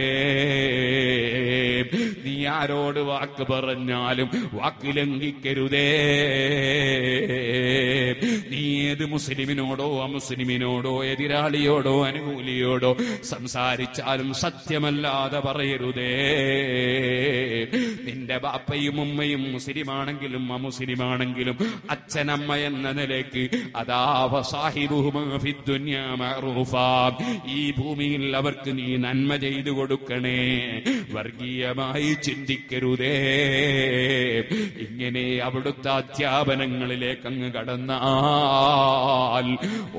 നീ ആരോട് വാക്ക് പറഞ്ഞാലും വാക്ക് ലംഘിക്കരുതേ. നീ ഏത് മുസ്ലിമിനോടോ അമുസ്ലിമിനോടോ എതിരാളിയോടോ അനുകൂലിയോടോ സംസാരിച്ചാലും സത്യമല്ലാതെ പറയരുതേ. നിന്റെ ബാപ്പയും ഉമ്മയും മുസ്ലിമാണെങ്കിലും അമുസ്ലിമാണെങ്കിലും അച്ഛനമ്മ എന്ന നിലയ്ക്ക് അതാ വസാഹിബുഹുമ ഫിദ്ദുനിയാ മഅറൂഫാ, ഈ ഭൂമിയിൽ അവർക്ക് നീ നന്മ ചെയ്തു കൊടുക്കണേ, വർഗീയമായി ചിന്തിക്കരുതേ. ഇങ്ങനെ അവിടുത്തെ അധ്യാപനങ്ങളിലേക്ക് അങ്ങ് കടന്നാൽ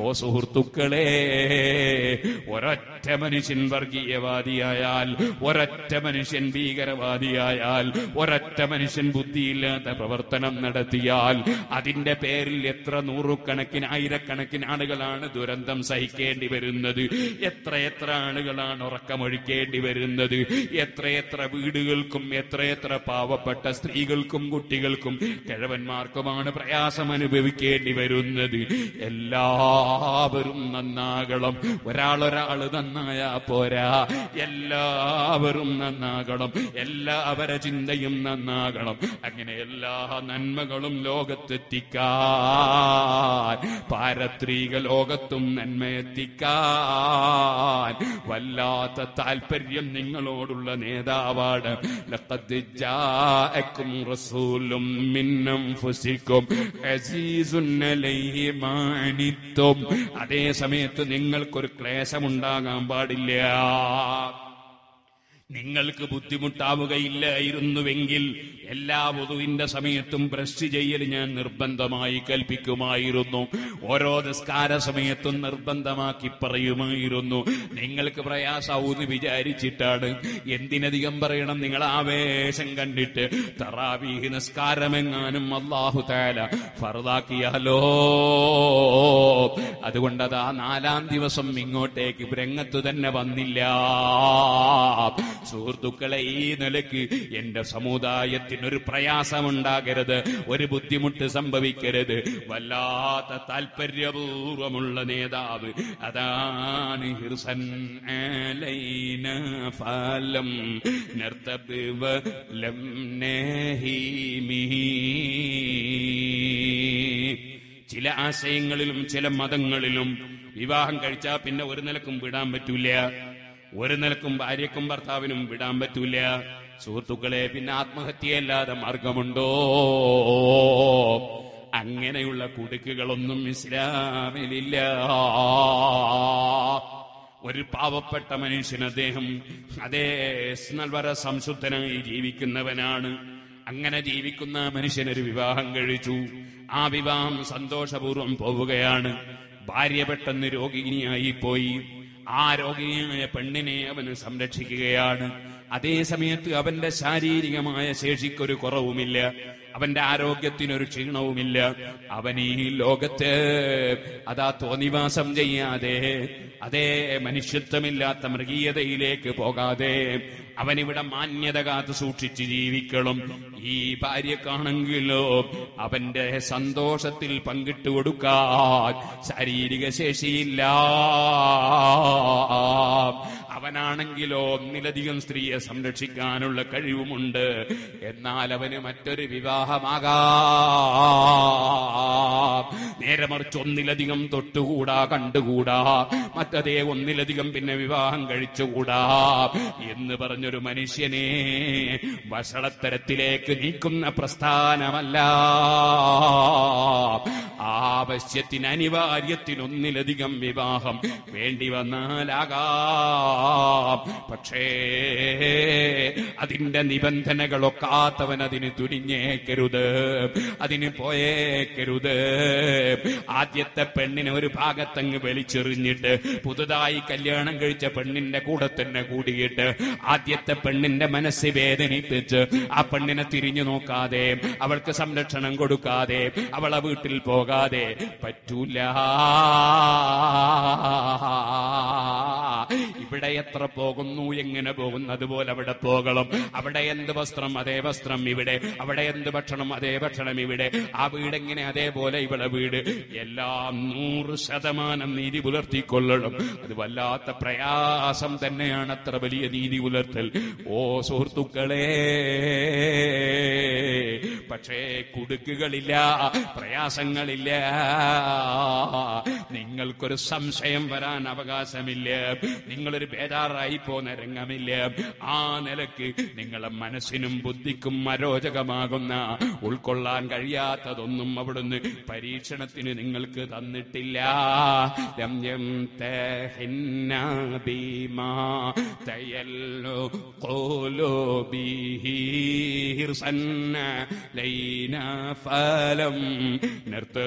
ഓ സുഹൃത്തുക്കളെ, ഒരൊറ്റ മനുഷ്യൻ വർഗീയവാദിയായാൽ, ഒരൊറ്റ മനുഷ്യൻ ഭീകരവാദിയായാൽ, ഒരൊറ്റ മനുഷ്യൻ ബുദ്ധിയില്ലാത്ത പ്രവർത്തനം നടത്തിയാൽ അതിന്റെ പേരിൽ എത്ര നൂറുകണക്കിന് ആയിരക്കണക്കിന് ആളുകളാണ് ദുരന്തം സഹിക്കേണ്ടി വരുന്നത്, എത്രയെത്ര ആളുകളാണ് ഉറക്കമൊഴിക്കേണ്ടി വരുന്നത്, എത്രയെത്ര വീടുകൾക്കും എത്രയെത്ര പാവപ്പെട്ട സ്ത്രീകൾക്കും കുട്ടികൾക്കും കിഴവന്മാർക്കുമാണ് പ്രയാസം അനുഭവിക്കേണ്ടി വരുന്നത്. എല്ലാവരും നന്നാകണം, ഒരാളൊരാൾ നന്നായാ പോരാ, എല്ലാവരും നന്നാകണം, എല്ലാവര ചിന്തയും നന്നാകണം. അങ്ങനെ എല്ലാ നന്മകളും ലോകത്തെത്തിക്കാൻ, പാരത്രിക ലോകത്തും നന്മയെത്തിക്കാൻ വല്ലാത്ത താൽപര്യം നിങ്ങളോടുള്ള നേതാവാണ്. ലഖദ് ജാഅക്കും റസൂലും മിൻ അൻഫുസിക്കും അസീസുൻ അലൈഹി മാ അനിത്തും. അതേ സമയത്ത് നിങ്ങൾക്കൊരു ക്ലേശമുണ്ടാകാൻ പാടില്ല, നിങ്ങൾക്ക് ബുദ്ധിമുട്ടാവുകയില്ലായിരുന്നുവെങ്കിൽ എല്ലാ വുദുവിന്റെ സമയത്തും ബ്രഷ് ചെയ്യൽ ഞാൻ നിർബന്ധമായി കൽപ്പിക്കുമായിരുന്നു, ഓരോ നിസ്കാര സമയത്തും നിർബന്ധമാക്കി പറയുമായിരുന്നു. നിങ്ങൾക്ക് പ്രയാസാവൂന്ന് വിചാരിച്ചിട്ടാണ്, എന്തിനധികം പറയണം, നിങ്ങൾ ആവേശം കണ്ടിട്ട് തറാവീഹ് നിസ്കാരമെങ്ങാനും അല്ലാഹു തആല ഫർദാക്കിയാലോ, അതുകൊണ്ടത് ആ നാലാം ദിവസം ഇങ്ങോട്ടേക്ക് രംഗത്ത് തന്നെ വന്നില്ല. സുഹൃത്തുക്കളെ, ഈ നിലയ്ക്ക് എന്റെ സമുദായത്തിനൊരു പ്രയാസമുണ്ടാകരുത്, ഒരു ബുദ്ധിമുട്ട് സംഭവിക്കരുത്. വല്ലാത്ത താൽപര്യപൂർവമുള്ള നേതാവ് അതാണ്. ഹിർസൻ അലൈനാ ഫലം നർതബ് വലം നഹീമി. ചില ആശയങ്ങളിലും ചില മതങ്ങളിലും വിവാഹം കഴിച്ചാൽ പിന്നെ ഒരു നിലക്കും വിടാൻ പറ്റൂല, ഒരു നിലക്കും ഭാര്യക്കും ഭർത്താവിനും വിടാൻ പറ്റൂല. സുഹൃത്തുക്കളെ, പിന്നെ ആത്മഹത്യയല്ലാതെ മാർഗമുണ്ടോ? അങ്ങനെയുള്ള കുടുക്കുകളൊന്നും ഇസ്ലാമിലില്ല. ഒരു പാവപ്പെട്ട മനുഷ്യൻ, അദ്ദേഹം അതേ വളരെ സംശുദ്ധനായി ജീവിക്കുന്നവനാണ്. അങ്ങനെ ജീവിക്കുന്ന മനുഷ്യനൊരു വിവാഹം കഴിച്ചു. ആ വിവാഹം സന്തോഷപൂർവ്വം പോവുകയാണ്. ഭാര്യ പെട്ടെന്ന് രോഗിണിയായി പോയി. ആ രോഗിയായ പെണ്ണിനെ അവന് സംരക്ഷിക്കുകയാണ്. അതേസമയത്ത് അവന്റെ ശാരീരികമായ ശേഷിക്കൊരു കുറവുമില്ല, അവന്റെ ആരോഗ്യത്തിനൊരു ക്ഷീണവുമില്ല. അവൻ ഈ ലോകത്ത് അതാ തോന്നിവാസം ചെയ്യാതെ, അതേ മനുഷ്യത്വമില്ലാത്ത മൃഗീയതയിലേക്ക് പോകാതെ അവനിവിടെ മാന്യത കാത്തു സൂക്ഷിച്ച് ജീവിക്കണം. ഈ ഭാര്യക്കാണെങ്കിലോ അവന്റെ സന്തോഷത്തിൽ പങ്കിട്ടു കൊടുക്കാൻ ശാരീരിക ശേഷിയില്ല. അവനാണെങ്കിലോ ഒന്നിലധികം സ്ത്രീയെ സംരക്ഷിക്കാനുള്ള കഴിവുമുണ്ട്, എന്നാൽ അവന് മറ്റൊരു വിവാഹമാകാം. നേരെ മറിച്ച് ഒന്നിലധികം തൊട്ടുകൂടാ, കണ്ടുകൂടാ, മറ്റതേ ഒന്നിലധികം പിന്നെ വിവാഹം കഴിച്ചുകൂടാ എന്ന് പറഞ്ഞൊരു മനുഷ്യനെ വഷളത്തരത്തിലേക്ക് നീക്കുന്ന പ്രസ്ഥാനമല്ല. ആവശ്യത്തിന്, അനിവാര്യത്തിന് ഒന്നിലധികം വിവാഹം വേണ്ടി വന്നാലാകാം. പക്ഷേ അതിന്റെ നിബന്ധനകളൊക്കെ ആത്തവൻ അതിന് തുനിഞ്ഞേക്കരുത്, അതിന് പോയേക്കരുത്. ആദ്യത്തെ പെണ്ണിനെ ഒരു ഭാഗത്തങ്ങ് വലിച്ചെറിഞ്ഞിട്ട് പുതുതായി കല്യാണം കഴിച്ച പെണ്ണിന്റെ കൂടെ തന്നെ കൂടിയിട്ട് ആദ്യത്തെ പെണ്ണിന്റെ മനസ്സ് വേദനിപ്പിച്ച് ആ പെണ്ണിനെ തിരിഞ്ഞു നോക്കാതെ, അവൾക്ക് സംരക്ഷണം കൊടുക്കാതെ, അവളെ വീട്ടിൽ പോകാതെ പറ്റൂല. ഇവിടെ എത്ര പോകുന്നു, എങ്ങനെ പോകുന്നു, അതുപോലെ അവിടെ പോകണം. അവിടെ എന്ത് വസ്ത്രം അതേ വസ്ത്രം ഇവിടെ, അവിടെ എന്ത് ഭക്ഷണം അതേ ഭക്ഷണം ഇവിടെ, ആ വീടെങ്ങനെ അതേപോലെ ഇവിടെ വീട്, എല്ലാം നൂറ് ശതമാനം നീതി പുലർത്തിക്കൊള്ളണം. അത് വല്ലാത്ത പ്രയാസം തന്നെയാണ്, അത്ര വലിയ നീതി പുലർത്തൽ. ഓ സുഹൃത്തുക്കളെ, Pache, Kudugalilla, Prayasangalilla, Ningal Sam Sam Varanabagasamilia, Ningal Beda Raipo, Narangamilia, An Eleki, Ningala Manasinum Buddhicum, Maroja Gamagona, Ulkolan Gariata, Donum Mabudun, Parishanatin, Ningalkutan Tilla, Yam Tehina Bima, Tayello, Kolo Bihi, Hirsana, Laina Falam,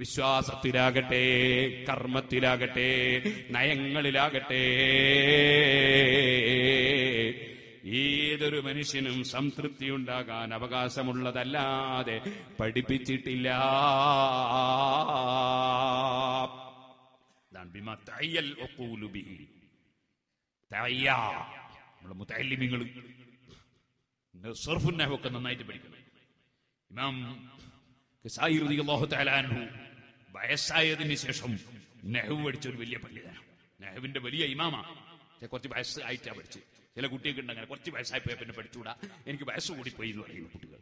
വിശ്വാസത്തിലാകട്ടെ കർമ്മത്തിലാകട്ടെ നയങ്ങളിലാകട്ടെ ഏതൊരു മനുഷ്യനും സംതൃപ്തി ഉണ്ടാകാൻ അവകാശമുള്ളതല്ലാതെ പഠിപ്പിച്ചിട്ടില്ല ബിമാ തഅയ്യൽ ഖൂലു ബിഹി നന്നായിട്ട് പഠിക്കണം. ഇമാം ഖസായി റളിയല്ലാഹു തആല അൻഹു വയസ്സായതിനു ശേഷം നഹ്വ് പഠിച്ച ഒരു വലിയ പണ്ഡിതനാണ്. നഹ്വിന്റെ വലിയ ഇമാമാണ്. കുറച്ച് വയസ്സ് ആയിട്ടാ പഠിച്ചു. ചില കുട്ടികൾക്ക് ഉണ്ട് അങ്ങനെ കുറച്ച് വയസ്സായപ്പോ പിന്നെ പഠിച്ചുകൂടാ, എനിക്ക് വയസ്സ് കൂടിപ്പോയി എന്ന് പറയുന്ന കുട്ടികൾ.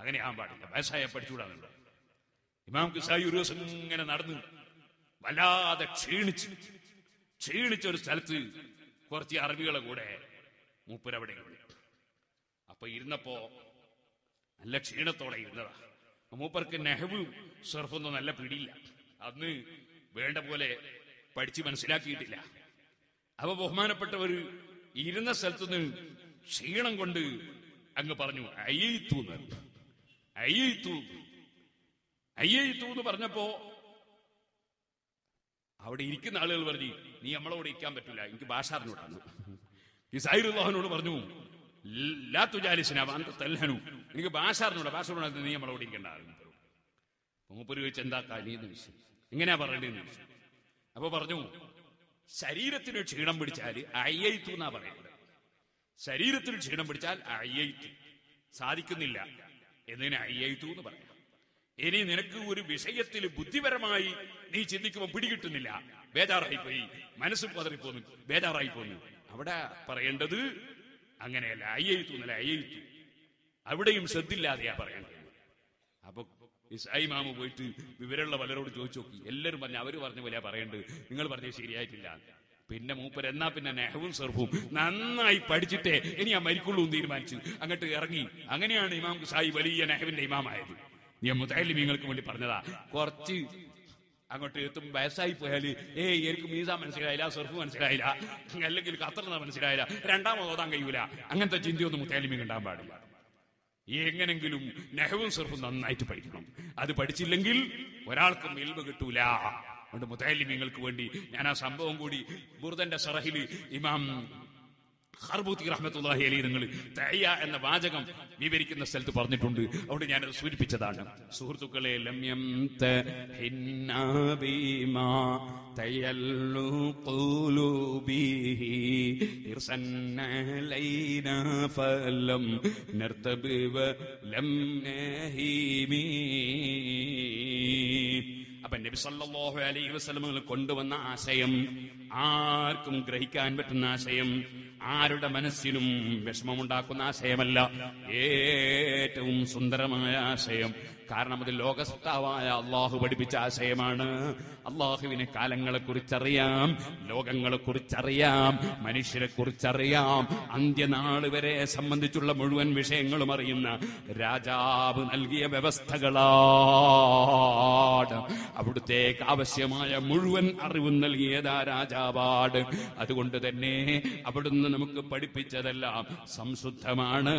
അങ്ങനെ ആവാൻ പാടില്ല, വയസ്സായ പഠിച്ചുകൂടാന്നുള്ളത്. ഇമാം ഖസായി ഒരു ദിവസം ഇങ്ങനെ നടന്നു വല്ലാതെ ക്ഷീണിച്ചു ക്ഷീണിച്ചൊരു സ്ഥലത്ത് കുറച്ച് അറബികളെ കൂടെ മൂപ്പരവിടെ ഉണ്ട്. അപ്പൊ ഇരുന്നപ്പോ നല്ല ക്ഷീണത്തോടെ ഇരുന്നതാ. മൂപ്പർക്ക് നെഹ്വ് സർഫൊന്നും നല്ല പിടിയില്ല, അന്ന് വേണ്ട പോലെ പഠിച്ച് മനസ്സിലാക്കിയിട്ടില്ല. അപ്പൊ ബഹുമാനപ്പെട്ടവർ ഇരുന്ന സ്ഥലത്തുനിന്ന് ക്ഷീണം കൊണ്ട് അങ്ങ് പറഞ്ഞു അയ്യയ്ത്തു അയ്യയ്ത്തു അയ്യയ്ത്തു എന്ന് പറഞ്ഞപ്പോ അവിടെ ഇരിക്കുന്ന ആളുകൾ പറഞ്ഞു നീ നമ്മളോട് ഇരിക്കാൻ പറ്റില്ല, എനിക്ക് ഭാഷ അറിഞ്ഞൂടാണ്. ഖസായി റളിയല്ലാഹുവിനോട് പറഞ്ഞു ലാ തുജാലിസ്നാ വഅന്ത തൽഹനു, എനിക്ക് ഭാഷ അറിഞ്ഞൂടാ, ഭാഷ അറിഞ്ഞൂടാ, നീ നമ്മളോട് ഇരിക്കേണ്ട ആളും. മൂപ്പര് ചോദിച്ചു എന്താ കാര്യം, എങ്ങനെയാ പറയേണ്ടത്? അപ്പൊ പറഞ്ഞു ശരീരത്തിന് ക്ഷീണം പിടിച്ചാൽ അയ്യയ്ത്തു എന്നാ പറയേണ്ടത്. ശരീരത്തിന് ക്ഷീണം പിടിച്ചാൽ അയ്യയ്ത്തു, സാധിക്കുന്നില്ല എന്നതിന് അയ്യയ്ത്തു എന്ന് പറയാം. ഇനി നിനക്ക് ഒരു വിഷയത്തിൽ ബുദ്ധിപരമായി നീ ചിന്തിക്കുമ്പോൾ പിടികിട്ടുന്നില്ല, ബേജാറായി പോയി, മനസ്സ് പതറിപ്പോന്നു, ബേജാറായി പോന്നു, അവിടെ പറയേണ്ടത് അങ്ങനെയല്ല, അയ്യയ്ത്തുന്നല്ല അയ്യയ്ത്തു. അവിടെയും ശ്രദ്ധില്ലാതെയാ പറയേണ്ടത്. അപ്പൊ ഇസ്രായി മാമ പോയിട്ട് വിവരമുള്ള പലരോട് ചോദിച്ചു നോക്കി. എല്ലാവരും പറഞ്ഞു അവര് പറഞ്ഞ പോലെയാ പറയേണ്ടത്, നിങ്ങൾ പറഞ്ഞത് ശരിയായിട്ടില്ല. പിന്നെ മൂപ്പർ എന്നാ പിന്നെ നെഹ്വും സർഫും നന്നായി പഠിച്ചിട്ടേ ഇനി ആ മരിക്കുള്ളൂ എന്ന് തീരുമാനിച്ചു അങ്ങോട്ട് ഇറങ്ങി. അങ്ങനെയാണ് ഇമാം ഖസായി വലിയ നെഹ്വിന്റെ ഇമാമായത്. ഞാൻ മുത്തലിമീങ്ങൾക്ക് വേണ്ടി പറഞ്ഞതാ. കുറച്ച് അങ്ങോട്ട് എത്തും വയസ്സായി പോയാല് ഏയ് എനിക്ക് മീസ മനസ്സിലായില്ല, സർഫ് മനസ്സിലായില്ല, അല്ലെങ്കിൽ ഖത്തർന്ന മനസ്സിലായില്ല, രണ്ടാമത് ഓതാൻ കഴിയൂല, അങ്ങനത്തെ ചിന്തയൊന്നും മുത്തലിമീൻ ഉണ്ടാകാൻ പാടില്ല. എങ്ങനെങ്കിലും നെഹ്വും സർഫും നന്നായിട്ട് പഠിക്കണം. അത് പഠിച്ചില്ലെങ്കിൽ ഒരാൾക്കും ഇൽമ കിട്ടൂല. അതുകൊണ്ട് മുത്തലിമീങ്ങൾക്ക് വേണ്ടി ഞാൻ ആ സംഭവം കൂടി ബുർദന്റെ സറഹിൽ ഇമാം ഖർബൂതി റഹ്മത്തുള്ളാഹി അലൈഹി നിങ്ങൾ തഅയ്യ എന്ന വാചകം വിവരിക്കുന്ന സ്ഥലത്ത് പറഞ്ഞിട്ടുണ്ട്. അതുകൊണ്ട് ഞാനത് സൂചിപ്പിച്ചതാണ്. സുഹൃത്തുക്കളെ, ലം യംതഹിന്നാ ബിമാ തയല്ലു ഖുലൂബിഹി ഇർസന്ന ലൈനാ ഫലം നർതബി വ ലം നഹീമി. അപ്പൊ നബി സല്ലല്ലാഹു അലൈഹി വസല്ലം കൊണ്ടുവന്ന ആശയം, ആർക്കും ഗ്രഹിക്കാൻ പറ്റുന്ന ആശയം, ആരുടെ മനസ്സിനും വിഷമമുണ്ടാക്കുന്ന ആശയമല്ല, ഏറ്റവും സുന്ദരമായ ആശയം. കാരണം അത് ലോകസത്താവായ അള്ളാഹു പഠിപ്പിച്ച ആശയമാണ്. അള്ളാഹുവിന് കാലങ്ങളെ കുറിച്ചറിയാം, ലോകങ്ങളെ കുറിച്ചറിയാം, മനുഷ്യരെ കുറിച്ചറിയാം, അന്ത്യനാള് വരെ സംബന്ധിച്ചുള്ള മുഴുവൻ വിഷയങ്ങളും അറിയുന്ന രാജാവ് നൽകിയ വ്യവസ്ഥകളാണ്. അവിടുത്തേക്ക് ആവശ്യമായ മുഴുവൻ അറിവും നൽകിയതാ രാജാവാണ്. അതുകൊണ്ട് തന്നെ അവിടുന്ന് നമുക്ക് പഠിപ്പിച്ചതെല്ലാം സംശുദ്ധമാണ്,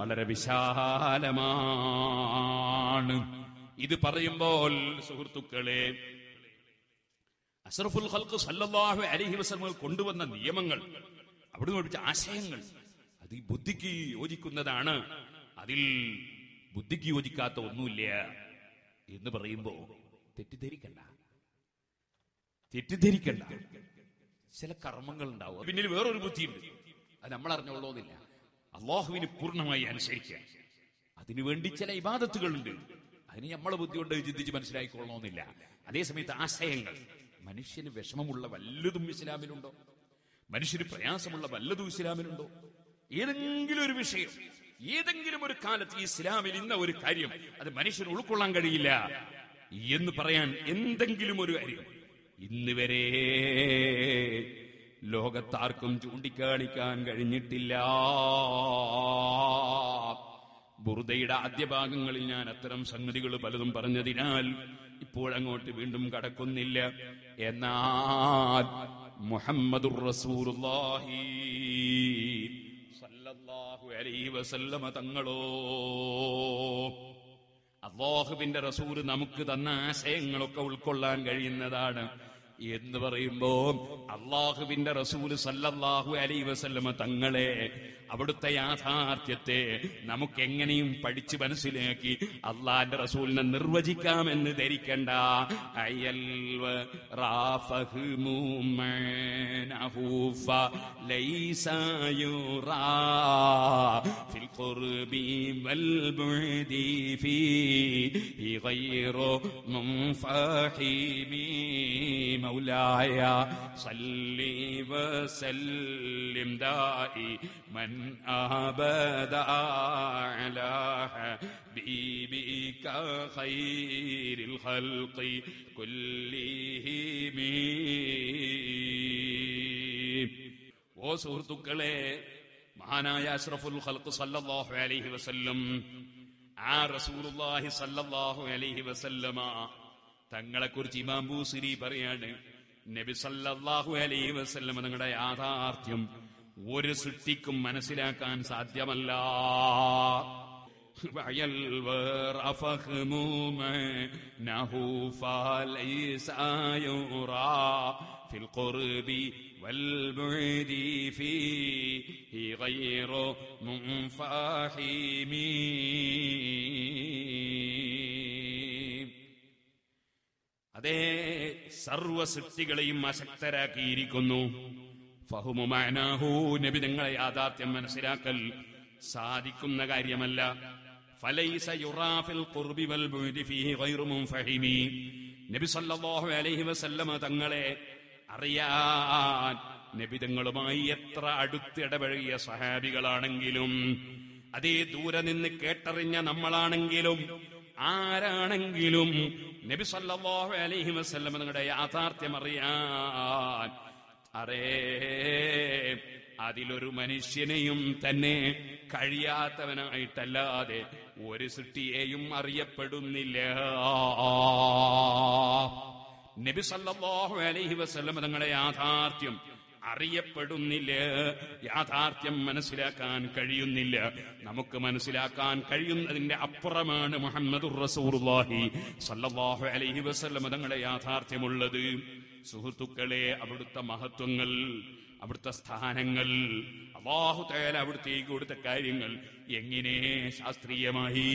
വളരെ വിശാലമാണ്. ഇത് പറയുമ്പോൾ സുഹൃത്തുക്കളെ, അഷ്റഫുൽ ഖൽഖ് സല്ലല്ലാഹു അലൈഹി വസല്ലം കൊണ്ടുവന്ന നിയമങ്ങൾ, അവിടുന്ന് പഠിച്ച ആശയങ്ങൾ, അത് ഈ ബുദ്ധിക്ക് യോജിക്കുന്നതാണ്. അതിൽ ബുദ്ധിക്ക് യോജിക്കാത്ത ഒന്നുമില്ല എന്ന് പറയുമ്പോ തെറ്റിദ്ധരിക്കണ്ട തെറ്റിദ്ധരിക്കണ്ട ചില കർമ്മങ്ങൾ ഉണ്ടാവും. പിന്നിൽ വേറൊരു ബുദ്ധിയുണ്ട്, അത് നമ്മൾ അറിഞ്ഞുള്ളൂന്നില്ല. അള്ളാഹുവിന് പൂർണ്ണമായി അനുസരിക്കുക, അതിനുവേണ്ടി ചില ഇബാദത്തുകളുണ്ട്, അതിന് നമ്മളെ ബുദ്ധി കൊണ്ട് ചിന്തിച്ച് മനസ്സിലാക്കിക്കൊള്ളണമെന്നില്ല. അതേസമയത്ത് ആശയങ്ങൾ, മനുഷ്യന് വിഷമമുള്ള വല്ലതും ഇസ്ലാമിലുണ്ടോ? മനുഷ്യന് പ്രയാസമുള്ള വല്ലതും ഇസ്ലാമിലുണ്ടോ? ഏതെങ്കിലും ഒരു വിഷയം, ഏതെങ്കിലും ഒരു കാലത്ത് ഇസ്ലാമിൽ ഇന്ന ഒരു കാര്യം അത് മനുഷ്യന് ഉൾക്കൊള്ളാൻ കഴിയില്ല എന്ന് പറയാൻ എന്തെങ്കിലും ഒരു കാര്യം ഇന്ന് വരെ ലോകത്താർക്കും ചൂണ്ടിക്കാണിക്കാൻ കഴിഞ്ഞിട്ടില്ല. ബുർദയുടെ ആദ്യ ഭാഗങ്ങളിൽ ഞാൻ അത്തരം സംഗതികൾ പലതും പറഞ്ഞതിനാൽ ഇപ്പോഴങ്ങോട്ട് വീണ്ടും കടക്കുന്നില്ല. എന്നാൽ മുഹമ്മദുർ റസൂലുള്ളാഹി സല്ലല്ലാഹു അലൈഹി വസല്ലമ തങ്ങളോ, അല്ലാഹുവിന്റെ റസൂൽ നമുക്ക് തന്ന ആശയങ്ങളൊക്കെ ഉൾക്കൊള്ളാൻ കഴിയുന്നതാണ് എന്ന് പറയുമ്പോ അള്ളാഹുവിന്റെ റസൂല് സല്ലല്ലാഹു അലൈഹി വസല്ലമ തങ്ങളെ, അവിടുത്തെ യാഥാർത്ഥ്യത്തെ നമുക്ക് എങ്ങനെയും പഠിച്ച് മനസ്സിലാക്കി അള്ളാന്റെ റസൂലിനെ നിർവചിക്കാമെന്ന് ധരിക്കണ്ട. അയൽ റാഫഹു മനഹൂഫ ലൈസയുറാ ഫിൽ ഖുർബി വൽ ബുഅദി ഫീ ഗൈറു മുൻഫാഹിമി മൗലായ സല്ലി വസല്ലിം ദായി മൻ അബദ അലാ ഹബീബിക ഖൈരിൽ ഖൽഖി കുല്ലിഹിമി. ഓ സുഹൃത്തുക്കളെ, മഹാനായ അഷ്റഫുൽ ഖൽഖ് സല്ലല്ലാഹു അലൈഹി വസല്ലം, ആ റസൂലുള്ളാഹി സല്ലല്ലാഹു അലൈഹി വസല്ലമ തങ്ങളെക്കുറിച്ച് ഇമാം ബൂസിരി പറയാണ്, നബി സല്ലല്ലാഹു അലൈഹി വസല്ലം തങ്ങളുടെ യാഥാർത്ഥ്യം ഒരു സൃഷ്ടിക്കും മനസ്സിലാക്കാൻ സാധ്യമല്ല. അതേ സർവ സൃഷ്ടികളെയും അശക്തരാക്കിയിരിക്കുന്നു. ഫഹുമുമാനാഹു, നബി തങ്ങളെ യാഥാർത്ഥ്യം മനസ്സിലാക്കൽ സാധിക്കുന്ന കാര്യമല്ല. ഫലൈസ യുറാ ഫിൽ ഖുർബി വൽ ബുഅദി ഫീഹി ഗൈറു മുൻഫഹിമി, നബി സല്ലല്ലാഹു അലൈഹി വസല്ലമ തങ്ങളെ അറിയാൻ നബി തങ്ങളുമായി എത്ര അടുത്തിടപഴകിയ സഹാബികളാണെങ്കിലും, അതേ ദൂരെ നിന്ന് കേട്ടറിഞ്ഞ നമ്മളാണെങ്കിലും, ആരാണെങ്കിലും നബി സല്ലല്ലാഹു അലൈഹി വസല്ലമ തങ്ങളുടെ യാഥാർത്ഥ്യം അറിയാൻ അറേ അതിലൊരു മനുഷ്യനെയും തന്നെ കഴിയാത്തവനായിട്ടല്ലാതെ ഒരു സൃഷ്ടിയെയും അറിയപ്പെടുന്നില്ല. നബി സല്ലല്ലാഹു അലൈഹി വസല്ലം തങ്ങളുടെ യാഥാർത്ഥ്യം അറിയപ്പെടുന്നില്ല, യാഥാർത്ഥ്യം മനസ്സിലാക്കാൻ കഴിയുന്നില്ല. നമുക്ക് മനസ്സിലാക്കാൻ കഴിയുന്നതിന്റെ അപ്പുറമാണ് മുഹമ്മദുർ റസൂലുള്ളാഹി സല്ലല്ലാഹു അലൈഹി വസല്ലം തങ്ങളുടെ യാഥാർത്ഥ്യമുള്ളത്. സുഹൃത്തുക്കളെ, അവിടുത്തെ മഹത്വങ്ങൾ, അവിടുത്തെ സ്ഥാനങ്ങൾ, അല്ലാഹു തആല അവിടുത്തേക്ക് കൊടുത്ത കാര്യങ്ങൾ എങ്ങനെ ശാസ്ത്രീയമായി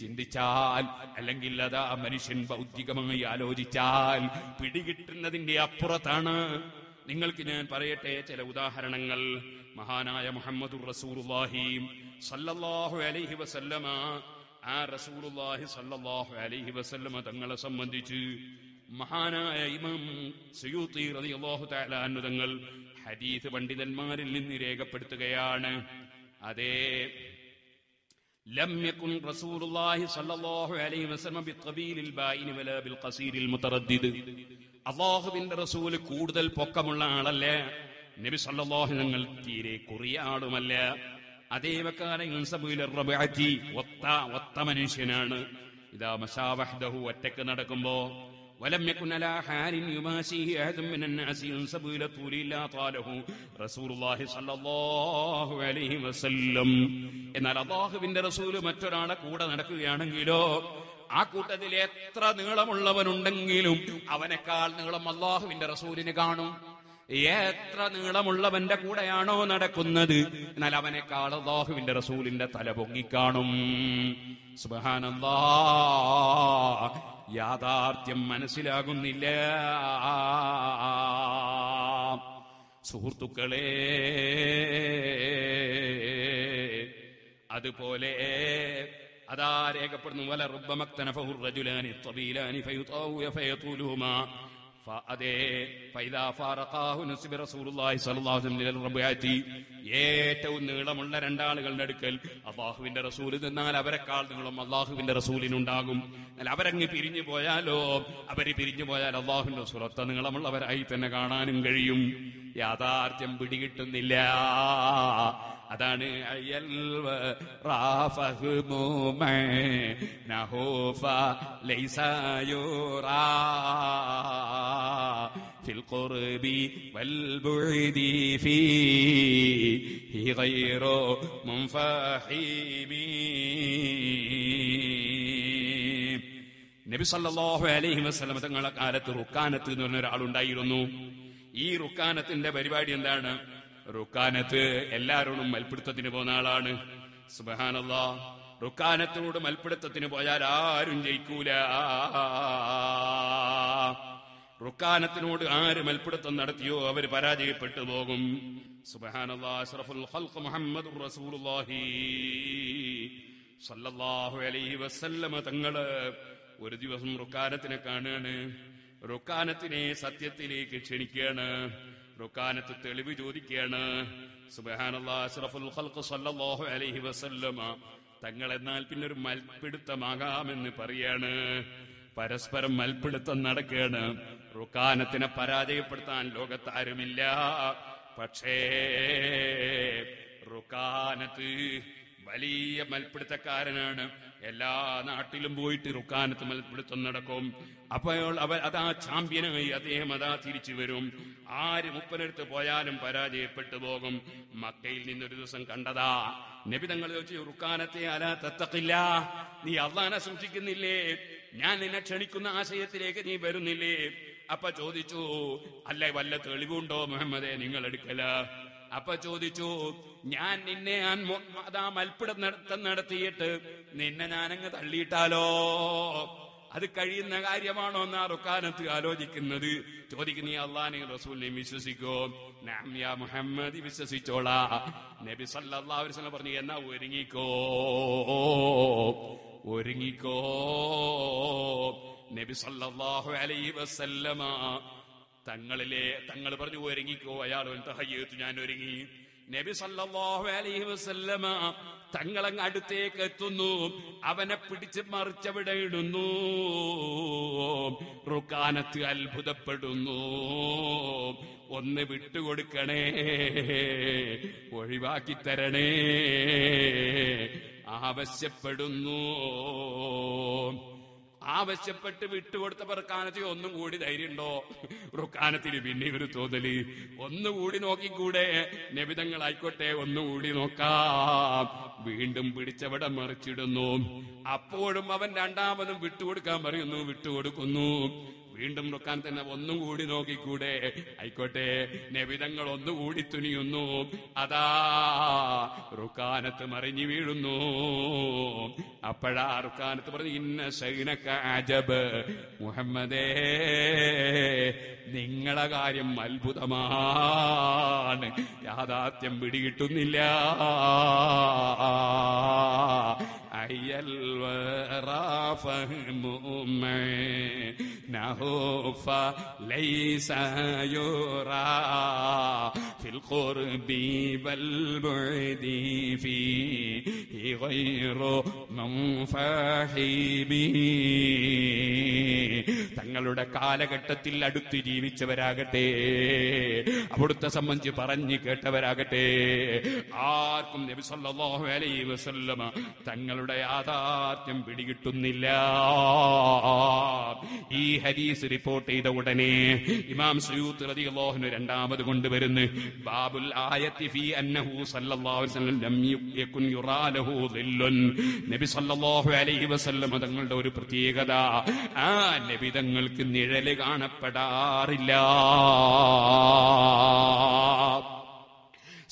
ചിന്തിച്ചാൽ, അല്ലെങ്കിൽ അതാ മനുഷ്യൻ ഭൗതികമായി ആലോചിച്ചാൽ പിടികിട്ടുന്നതിന്റെ അപ്പുറത്താണ്. നിങ്ങൾക്ക് ഞാൻ പറയട്ടെ ചില ഉദാഹരണങ്ങൾ. മഹാനായ മുഹമ്മദുർ റസൂലുള്ളാഹി സല്ലല്ലാഹു അലൈഹി വസല്ലമ, ആ റസൂലുള്ളാഹി സല്ലല്ലാഹു അലൈഹി വസല്ലമ തങ്ങളെ സംബന്ധിച്ച് മഹാനായ ഇമാം സുയൂത്തി റളിയല്ലാഹു തആല അൻഹു തങ്ങൾ ഹദീസ് പണ്ഡിതന്മാരിൽ നിന്ന് രേഖപ്പെടുത്തുകയാണ്. അതേ ലം യകുൻ റസൂലുള്ളാഹി സല്ലല്ലാഹു അലൈഹി വസല്ലമ ബിത്വീലിൽ ബൈനി വലാ ബിൽഖസീരിൽ മുതറദ്ദിദ്, അല്ലാഹുവിന്റെ റസൂൽ കൂടുതൽ പൊക്കമുള്ള ആളല്ല, നബി സല്ലല്ലാഹു അലൈഹി വസല്ലം തീരെ കുറിയ ആളുമല്ല. അതേ വകാന ഇൻസബിൽ റബഅതി, ഒത്ത ഒത്ത മനുഷ്യനാണ്. ഇദാ മശാ വഹ്ദഹു, ഒറ്റക്ക് നടക്കുമ്പോ ولم يكن على حال يماشيه أحد من الناس ينسب إلى طول إلا طاله رسول الله صلى الله عليه وسلم. എന്നാൽ അല്ലാഹുവിന്റെ റസൂൽ മറ്റൊരാളെ കൂടെ നടക്കുകയാണെങ്കിലോ, ആ കൂട്ടത്തിൽ എത്ര നീളമുള്ളവനുണ്ടെങ്കിലും അവനേക്കാൾ നീളം അല്ലാഹുവിന്റെ റസൂലിന് കാണും. എത്ര നീളമുള്ളവന്റെ കൂടെയാണോ നടക്കുന്നത്, എന്നാൽ അവനേക്കാൾ അല്ലാഹുവിന്റെ റസൂലിന്റെ തല പൊങ്ങിക്കാണും. സുബ്ഹാനല്ലാഹ്, യാഥാർത്ഥ്യം മനസ്സിലാകുന്നില്ല. സുഹൃത്തുക്കളെ, അതുപോലെ അതാ രേഖപ്പെടുന്നു, വല റുബ്ബമക്തനഫഹു റജുലാനി ത്വബീലാനി ഫയതൗ ഫയതൂലുമാ ഫഅദേ ഫൈദാ ഫാറഖാഹു നസ്ബി റസൂലുള്ളാഹി സ്വല്ലല്ലാഹു അലൈഹി വസല്ലം ലിൽ റബ്ബിയാതി. ഏറ്റവും നീളമുള്ള രണ്ടാളുകളുടെ അടുക്കൽ അല്ലാഹുവിന്റെ റസൂൽ നിന്നാൽ അവരെക്കാൾ നീളം അല്ലാഹുവിന്റെ റസൂലിനുണ്ടാകും. എന്നാൽ അവരങ്ങ് പിരിഞ്ഞു പോയാലോ, അവര് പിരിഞ്ഞു പോയാൽ അല്ലാഹുവിന്റെ റസൂൽ ഒത്ത നീളമുള്ളവരായി തന്നെ കാണാനും കഴിയും. യാഥാർത്ഥ്യം പിടികിട്ടുന്നില്ല. അതാണ് നബി സല്ലല്ലാഹു അലൈഹി വസല്ലം തങ്ങളുടെ കാലത്ത് റുക്കാനത്ത് എന്ന് പറഞ്ഞ ഒരാളുണ്ടായിരുന്നു. ഈ റുക്കാനത്തിന്റെ പരിപാടി എന്താണ്? റുക്കാനത്ത് എല്ലാരോടും മൽപിടുത്തത്തിന് പോകുന്ന ആളാണ്. സുബ്ഹാനല്ലാഹ്, റുക്കാനത്തിനോട് മൽപിടുത്തത്തിന് പോയാൽ ആരും ജയിക്കൂല. റുക്കാനത്തിനോട് ആര് മൽപിടുത്തം നടത്തിയോ അവർ പരാജയപ്പെട്ടു പോകും. സുബ്ഹാനല്ലാഹ്, അഷ്റഫുൽ ഖൽഖ് മുഹമ്മദുർ റസൂലുള്ളാഹി സല്ലല്ലാഹു അലൈഹി വസല്ലം തങ്ങള് ഒരു ദിവസം റുക്കാനത്തിനെ കാണുകയാണ്. റുക്കാനത്തിനെ സത്യത്തിലേക്ക് ക്ഷണിക്കുകയാണ്. റുക്കാനത്ത് തെളിവ് ചോദിക്കുകയാണ്. സുബ്ഹാനല്ലാഹ്, അഷ്റഫുൽ ഖൽഖ് സല്ലല്ലാഹു അലൈഹി വസല്ലം തങ്ങൾ എന്നാൽ പിന്നൊരു മൽപിടുത്തമാകാമെന്ന് പറയാണ്. പരസ്പരം മൽപിടുത്തം നടക്കുകയാണ്. റുക്കാനത്തിനെ പരാജയപ്പെടുത്താൻ ലോകത്താരുമില്ല. പക്ഷേ റുക്കാനത്ത് വലിയ മൽപിടുത്തക്കാരനാണ്. എല്ലാ നാട്ടിലും പോയിട്ട് റുക്കാനത്ത് മൽപിടുത്തം നടക്കും. അപ്പോൾ അവർ അതാ ചാമ്പ്യനായി അദ്ദേഹം അതാ തിരിച്ചു വരും. ആര് മുപ്പനടുത്ത് പോയാലും പരാജയപ്പെട്ടു പോകും. മക്കയിൽ നിന്നൊരു ദിവസം കണ്ടതാ നബി തങ്ങൾ ചോദിച്ചു, റുക്കാനത്തെ അലാ തത്തഖില്ല, നീ അല്ലാഹുവിനെ സൂക്ഷിക്കുന്നില്ലേ? ഞാൻ നിന്നെ ക്ഷണിക്കുന്ന ആശയത്തിലേക്ക് നീ വരുന്നില്ലേ? അപ്പൊ ചോദിച്ചു, അല്ലെ വല്ല തെളിവുണ്ടോ മുഹമ്മദേ നിങ്ങൾ എടുക്കല? അപ്പൊ ചോദിച്ചു, ഞാൻ നിന്നെ അതാ മൽപ്പിടം നടത്തം നടത്തിയിട്ട് നിന്നെ ഞാനങ്ങ് തള്ളിയിട്ടാലോ? അത് കഴിയുന്ന കാര്യമാണോ എന്നാ റുക്കാനത്ത് ആലോചിക്കുന്നത്. ചോദിക്കുന്ന നീ അള്ളാഹുവിനെയും റസൂലിനെയും വിശ്വസിക്കോ? നഅം യാ മുഹമ്മദി, വിശ്വസിച്ചോളാ. നബി സല്ലല്ലാഹു അലൈഹി വസല്ലം പറഞ്ഞു, എന്നാ ഒരുങ്ങിക്കോ ഒരുങ്ങിക്കോ നബി സല്ലല്ലാഹു അലൈഹി വസല്ലം തങ്ങളിലെ തങ്ങൾ പറഞ്ഞു ഒരുങ്ങിക്കോ. അയാൾ തഹയ്യത്ത്, ഞാൻ ഒരുങ്ങി. നബി സല്ലല്ലാഹു അലൈഹി വസല്ലമ തങ്ങളങ്ങ് അടുത്തേക്ക് എത്തുന്നു. അവനെ പിടിച്ച് മറിച്ചവിടെ ഇടുന്നു. റുക്കാനത്ത് അത്ഭുതപ്പെടുന്നു. ഒന്ന് വിട്ടുകൊടുക്കണേ, ഒഴിവാക്കി തരണേ ആവശ്യപ്പെടുന്നു. ആവശ്യപ്പെട്ട് വിട്ടുകൊടുത്തപ്പോൾ റുക്കാനത്ത് ഒന്നും കൂടി ധൈര്യമുണ്ടോ? റുക്കാനത്തിന് പിന്നെ ഒരു തോന്നല്, ഒന്നുകൂടി നോക്കിക്കൂടെ? നബി തങ്ങൾ ആയിക്കോട്ടെ ഒന്നുകൂടി നോക്കാം. വീണ്ടും പിടിച്ചവിടെ മറിച്ചിടുന്നു. അപ്പോഴും അവൻ രണ്ടാമതും വിട്ടുകൊടുക്കാൻ പറയുന്നു, വിട്ടുകൊടുക്കുന്നു. വീണ്ടും റുക്കാൻ തന്നെ ഒന്നും കൂടി നോക്കിക്കൂടെ? ആയിക്കോട്ടെ. നബി തങ്ങൾ ഒന്നുകൂടി തുനിയുന്നു. അതാ റുക്കാനത്ത് മറിഞ്ഞു വീഴുന്നു. അപ്പോഴാ റുക്കാനത്ത് പറഞ്ഞു, ഇന്ന ശൈനക അജബ്, മുഹമ്മദേ നിങ്ങളെ കാര്യം അത്ഭുതമാണ്, യാഥാർത്ഥ്യം പിടികിട്ടുന്നില്ല. അയ്യൽ نهوف ليس يرى في القرب والبعد فيه غير منفحي به. തങ്ങളുടെ കാലഘട്ടത്തിൽ അടുത്ത് ജീവിച്ചവരാകട്ടെ, അവിടുത്തെ സംബന്ധിച്ച് പറഞ്ഞു കേട്ടവരാകട്ടെ, ആർക്കും നബി സല്ലല്ലാഹു അലൈഹി വസല്ലം തങ്ങളുടെ യാഥാർത്ഥ്യം പിടികിട്ടുന്നില്ല. ഈ ഹദീസ് റിപ്പോർട്ട് ചെയ്ത ഉടനെ ഇമാം സുയൂത്തി റളിയല്ലാഹു അൻഹു രണ്ടാമത് കൊണ്ടുവരുന്നു, ബാബുൽ ആയത്തി ഫീ അന്നഹു സല്ലല്ലാഹു അലൈഹി വസല്ലം ലം യകുൻ യുറാ ലഹു ദില്ലുൻ. നബി സല്ലല്ലാഹു അലൈഹി വസല്ലം തങ്ങളുടെ ഒരു പ്രത്യേകത, ആ നബി തങ്ങൾക്ക് നിഴല് കാണപ്പെടാറില്ല.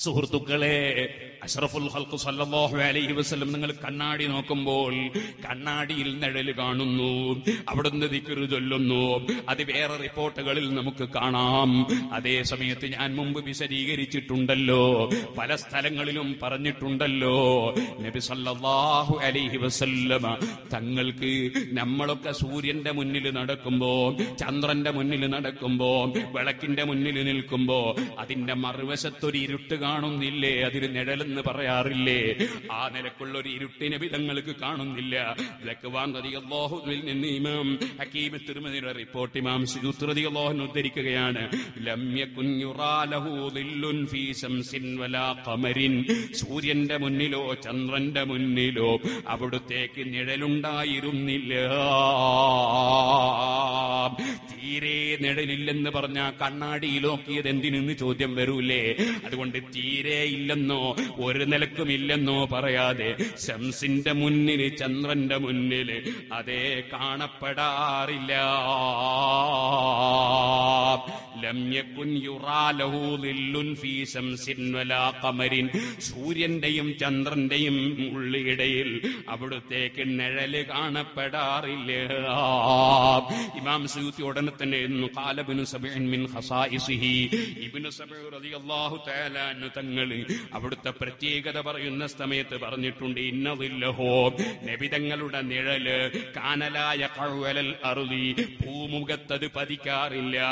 Suhurtukale, Ashraful Khalq sallallahu alayhi wasallam, Ningal Kannadi Nokumbol, Kannadiyil Nadal Kanunu, Avadunna Dikru Jollunu, Adi Vera Reportagalil Namuk Kanam, Ade Sametin and Mumbu Bisadigari Tundalo, Palas Talangalilum Parani Tundalo, Nabi sallallahu alayhi wasallam, Tangalki, Namaloka Surian Damunil Nadakumbo, Chandran Damunil Nadakumbo, Valakin Damunil Kumbo, Adinda Marvesaturi Rutaganum Dile, Adin Nedal and the Pararile, Adekolori Rutin, Evitangalukanum Dilla, Lakavan, the Allah who will name him, Hakim Terminal report him, Sutra the Allah no Derikayana, Lamyakun Yurala, Lilun Fisam Sinvala, Kamarin, Surian Damunilo, Chandran Damunilo, Abutek in Nedelunda, Irum Nila, Tire, Nedel and the Barna, Kanadi, Loki, then Dinin to them Verule, I want the Tire Ilano, or Nelakumilano Parayade, Samsin Damunil, Chandran Damunil, Ade Kana Padarilla. Lam yakun yuralahu lillun fi samsin wala qamarin Suryandeym Chandrandeym ullidayil Avuduthekku nizhal kanapadarilla Imam Suyuthi udanathanne qala ibn Sab'in min khasa'isihi Ibn Sab'u radiyallahu ta'ala anhu thangal avuduthe pratyekatha parayunna samayathe paranjittunde inna dhillahu Nabi thangalude nizhal kana la yaqa'u 'alal ardi bhoomugathe adu padikkarilla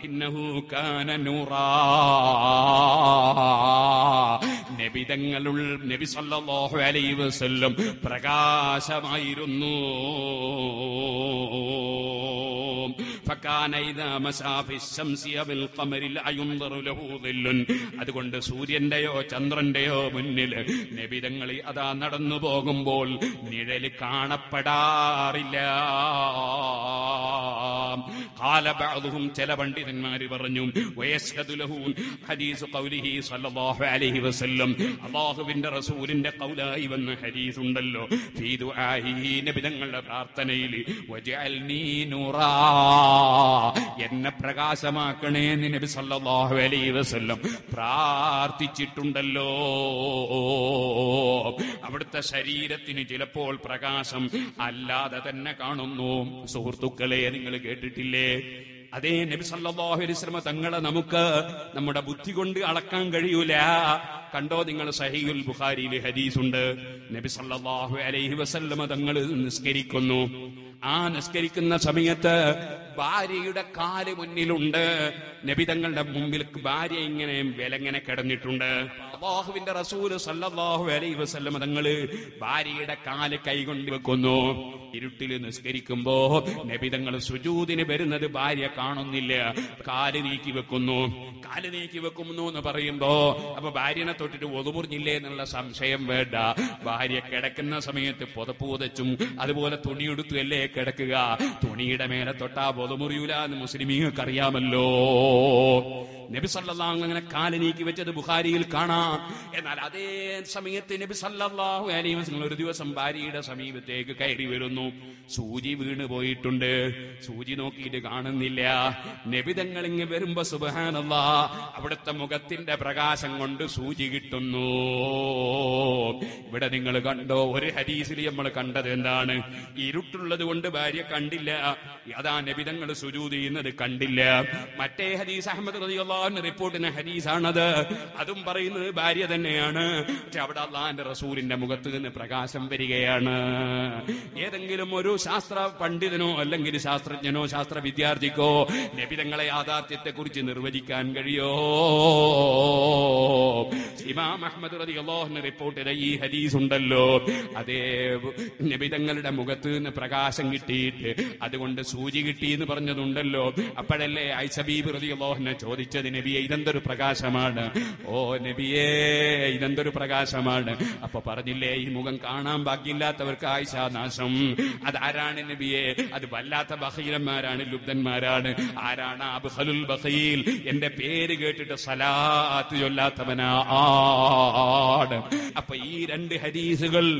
Innahu kana nura Nabi Dangalul Nabi sallallahu alayhi wa sallam Prakasamayirunnu فكان إذا مسا في الشمس بالقمر لا ينظر له ظل أدقون السوريان ديو تندرن ديو منيل نبي دعالي أذا نرن بوعم بول نيرل كان بداريلا قال بعضهم تلبندي ثماري برنيوم ويسكت له حديث قوله صلى الله عليه وسلم الله بند رسول إن قوله إبن حديث دلله في دعائه نبي دعال برتنيلي وجعلني نورا Yenna Pragasamakane in Sallallahu alayhi wa sallam Prarthichitundallo Avaduthe Sharirathinu Chilappol Pragasam Allathe Thanne Kanunnu Suhurthukkale Ningal Kettille Ade Nabi sallallahu alaihi wasallam Thangale Namukku Nammude Buddhi kondu Alakkan Kazhiyula Kando Ningal Sahihul Bukhariyile Hadees undu Nabi sallallahu alaihi wasallam Thangale Niskarikkunnu An Skerikan Samyata Bari Kali Munilunda Nebitanga Mumbilk Bari and Belangana Karanitunda Allah Winda Rasul Sallallahu Alaihi Wasallam Bari Kali Kaygundi Kono Irutil in the Skerikumbo Nebitanga Sujud in a Berna the Bari Kanon Nila Kali Kivakuno Kali Kivakumno Nabarimbo Abariana Totti Wodumur Nilan and La Sam Sam Verda Bari Kadakana Samyata Potapo the Chum Adabola Tony to Kadaka, Tony Damena Tota, Bodamurula, the Muslim Kariamalo. Nebisallang and a Kalini give it to the Bukhari Ilkana, and Alade, Samit, Nebisalla, and he was going to do somebody that Sami would take a Kairi Viruno, Suji Vinaboi Tunde, Suji Noki, the Ganan Nilia, Nebidangaling Verumba Subhanallah, Abatamogatin, the Pragas and Gondo Suji Gituno, better than Galagando, where it had easily a Malakanda than Dana, Irutula the Wonder Baria Candilla, Yada Nebidangal Sujudi, the Candilla, Mate Hadees Ahmed. Report in a Hadees another Adumbarin Baria than Neana, Chabadala and Rasul in Namugatu and the Prakasam Verigayana. Yet Angilamuru Shastra Pandino, Langi Shastra, Jeno Shastra Vidyartico, Nebitangalayada, Kurjin Rudikan Gario Imam Ahmad Radiallah reported a Hadees on the Lord Ade Nebitangal Damugatun, Prakasam Gitit, Adewanda Suji Gitin, the Paranadundalo, Apatale, Isabi Radiallah, Chodicha. Nebi Idandaru Pragasamada, oh Nebi Idandaru Pragasamada, Aparadile, Mugankanam, Bagilla, Tavakaisa, Nasum, Ad Aran and Nebi, Ad Balata Bahira Maran, Lubdan Maran, Arana, Bakhalul Bakhil, in the Perigated Salah, Yola Tabana, God. Apa ini dua hadis gel,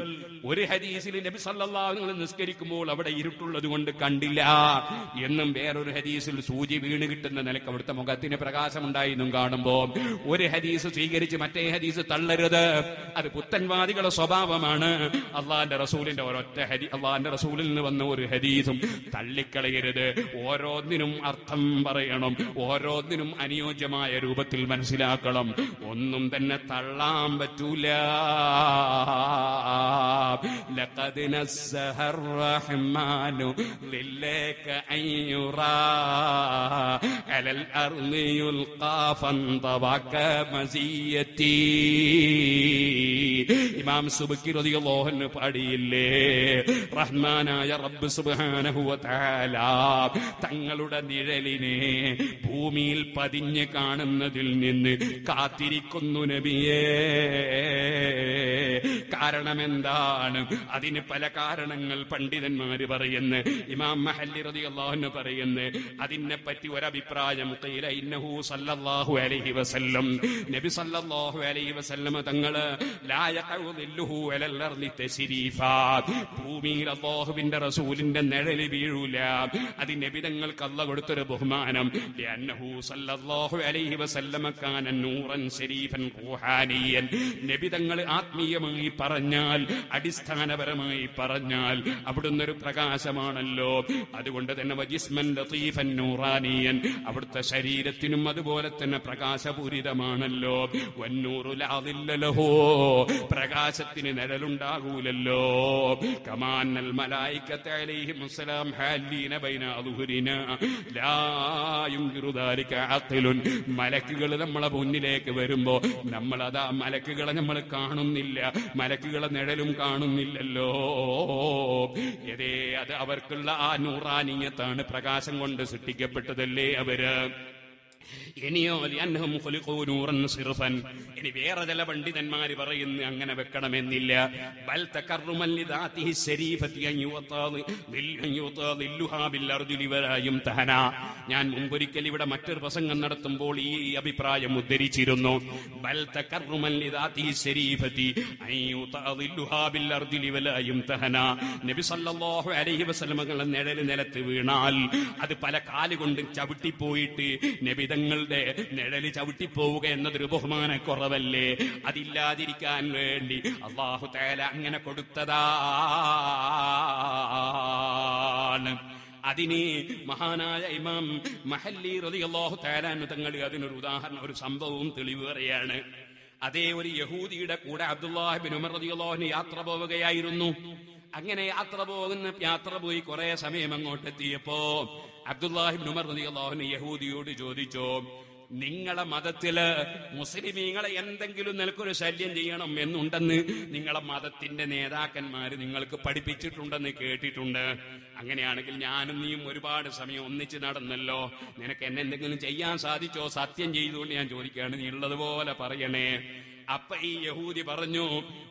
satu hadis ini Nabi Sallallahu Alaihi Wasallam nuskeri kumol, abada irutul ladu gund kandila. Yenam beru hadis ini suji biru negittan nalek kaburta mugatine prakasa mandai nunggaran bob. Satu hadis segeri cemate hadis tallerida, adu puttan wadi galu sababa mana. Allah dan Rasulin orang hadis Allah dan Rasulin bandu satu hadisum tallek kalerida. Orang dinum artham barayanam, orang dinum aniyojama erubatil manusia kalam. Onnum denne thallam betulab, lakadina zaharrahmanu lilleka ayura, alal arliyul qafan tabaka maziyati. Imam Subki radiyallahu anhu padille, Rahmana ya Rabb subhanahu wa taala, tangaluda nireline, bhumil padinje kanannadil ninne കാത്തിരിക്കുന്നു നബിയേ കാരണമെന്താണ് അതിന് പല കാരണങ്ങൾ പണ്ഡിതന്മാർ പറയുന്നു ഇമാം മഹല്ലി റളിയല്ലാഹു അൻഹു പറയുന്നു അതിനെപ്പറ്റി ഒരു അഭിപ്രായം ഖീല ഇന്നഹു സല്ലല്ലാഹു അലൈഹി വസല്ലം നബി സല്ലല്ലാഹു അലൈഹി വസല്ലം തങ്ങൾ ലാ യഖഉ ദില്ലഹു അലൽ അർളി തസ്രീഫാ ഭൂമിയിൽ അല്ലാഹുവിന്റെ റസൂലിന്റെ നിഴൽ വീഴൂല അതി നബി തങ്ങൾക്ക് അല്ലാഹു കൊടുത്ത ഒരു ബഹുമാനം ലഅന്നഹു സല്ലല്ലാഹു അലൈഹി വസല്ലം കാന നൂറൻ ശരീഫൻ ഖുഹാനിയൻ നബി തങ്ങൾ ആത്മീയമായി പറഞ്ഞാൽ അടിസ്ഥാനപരമായി പറഞ്ഞാൽ അവിടുന്ന് ഒരു പ്രകാശമാണല്ലോ അതുകൊണ്ട് തന്നെ വജിസ്മൻ ലതീഫൻ നൂറാനിയൻ അവിടുത്തെ ശരീരത്തിനും അതുപോലെ തന്നെ പ്രകാശപൂരിതമാണല്ലോ വന്നൂറു ലാ ദില്ല ലഹു പ്രകാശത്തിന് നിഴലുണ്ടാകൂലല്ലോ കമാനൽ മലായികത അലൈഹിം സലാം ഹാലീന ബൈന അളുഹുരിന ലാ യുംകിറു ദാലിക അഖിലുൻ മലക്കുകൾ നമ്മളെ മുന്നിലേക്ക് വരുമ്പോ നമ്മളതാ മലക്കുകളെ നമ്മൾ കാണുന്നില്ല മലക്കുകളെ നിഴലും കാണുന്നില്ലല്ലോ ഏതേ അത് അവർക്കുള്ള ആ നൂറാനിയത്താണ് പ്രകാശം കൊണ്ട് സൃഷ്ടിക്കപ്പെട്ടതല്ലേ അവര് ഇനിയോ ലിഅന്നഹും ഖുലിഖൂ നൂറൻ സിർഫൻ ഇനി വേറെ ചില പണ്ഡിതന്മാർ പറയുന്നു അങ്ങനെ വെക്കണമെന്നില്ല ബൽ തകർറുമൻ ലിദാതിഹി ശരീഫതി അൻയുതാദി ലിൽയുതാദിലുഹാ ബിൽ അർദിലി വരായും തഹന ഞാൻ മുമ്പൊരിക്കൽ ഇവിടെ മറ്റൊരു പ്രസംഗം നടത്തുമ്പോൾ ഈ അഭിപ്രായം ഉദ്ധരിച്ചിരുന്നു ബൽ തകർറുമൻ ലിദാതിഹി ശരീഫതി അൻയുതാദിലുഹാ ബിൽ അർദിലി വരായും തഹന നബി സല്ലല്ലാഹു അലൈഹി വസല്ലം തങ്ങളുടെ നിഴൽ നിലത്ത് വീണാൽ അത് പല കാലുകൊണ്ടും ചവിട്ടി പോയിട്ട് നബി തങ്ങളുടെ നിഴല് ചവിട്ടിപ്പോവുക എന്നതൊരു ബഹുമാനക്കുറവല്ലേ അതില്ലാതിരിക്കാൻ വേണ്ടി അല്ലാഹു തആല അങ്ങനെ കൊടുത്തതാണ് അതിനെ മഹാനായ ഇമാം മഹല്ലി റളിയല്ലാഹു തആല തങ്ങൾ അതിനൊരു ഉദാഹരണം ഒരു സംഭവവും തെളിവുകയാണ് അതേ ഒരു യഹൂദിയുടെ കൂടെ അബ്ദുല്ലാഹ് ഇബ്നു ഉമർ റളിയല്ലാഹു അൻഹു യാത്ര പോവുകയായിരുന്നു അങ്ങനെ യാത്ര പോകുന്ന യാത്ര പോയി കുറെ സമയം അങ്ങോട്ടെത്തിയപ്പോ അബ്ദുല്ലാഹി ഇബ്നു ഉമർ റളിയല്ലാഹു അൻഹു യഹൂദിയോട് ചോദിച്ചു നിങ്ങളെ മതത്തില് മുസ്ലിമീങ്ങളെ എന്തെങ്കിലും നിലക്കൊരു ശല്യം ചെയ്യണം എന്നുണ്ടെന്ന് നിങ്ങളെ മതത്തിന്റെ നേതാക്കന്മാര് നിങ്ങൾക്ക് പഠിപ്പിച്ചിട്ടുണ്ടെന്ന് കേട്ടിട്ടുണ്ട് അങ്ങനെയാണെങ്കിൽ ഞാനും നീയും ഒരുപാട് സമയം ഒന്നിച്ച് നടന്നല്ലോ നിനക്ക് എന്നെ എന്തെങ്കിലും ചെയ്യാൻ സാധിച്ചോ സത്യം ചെയ്തുകൊണ്ട് ഞാൻ ചോദിക്കുകയാണ് നീ ഉള്ളതുപോലെ പറയണേ അപ്പൊ ഈ യഹൂദി പറഞ്ഞു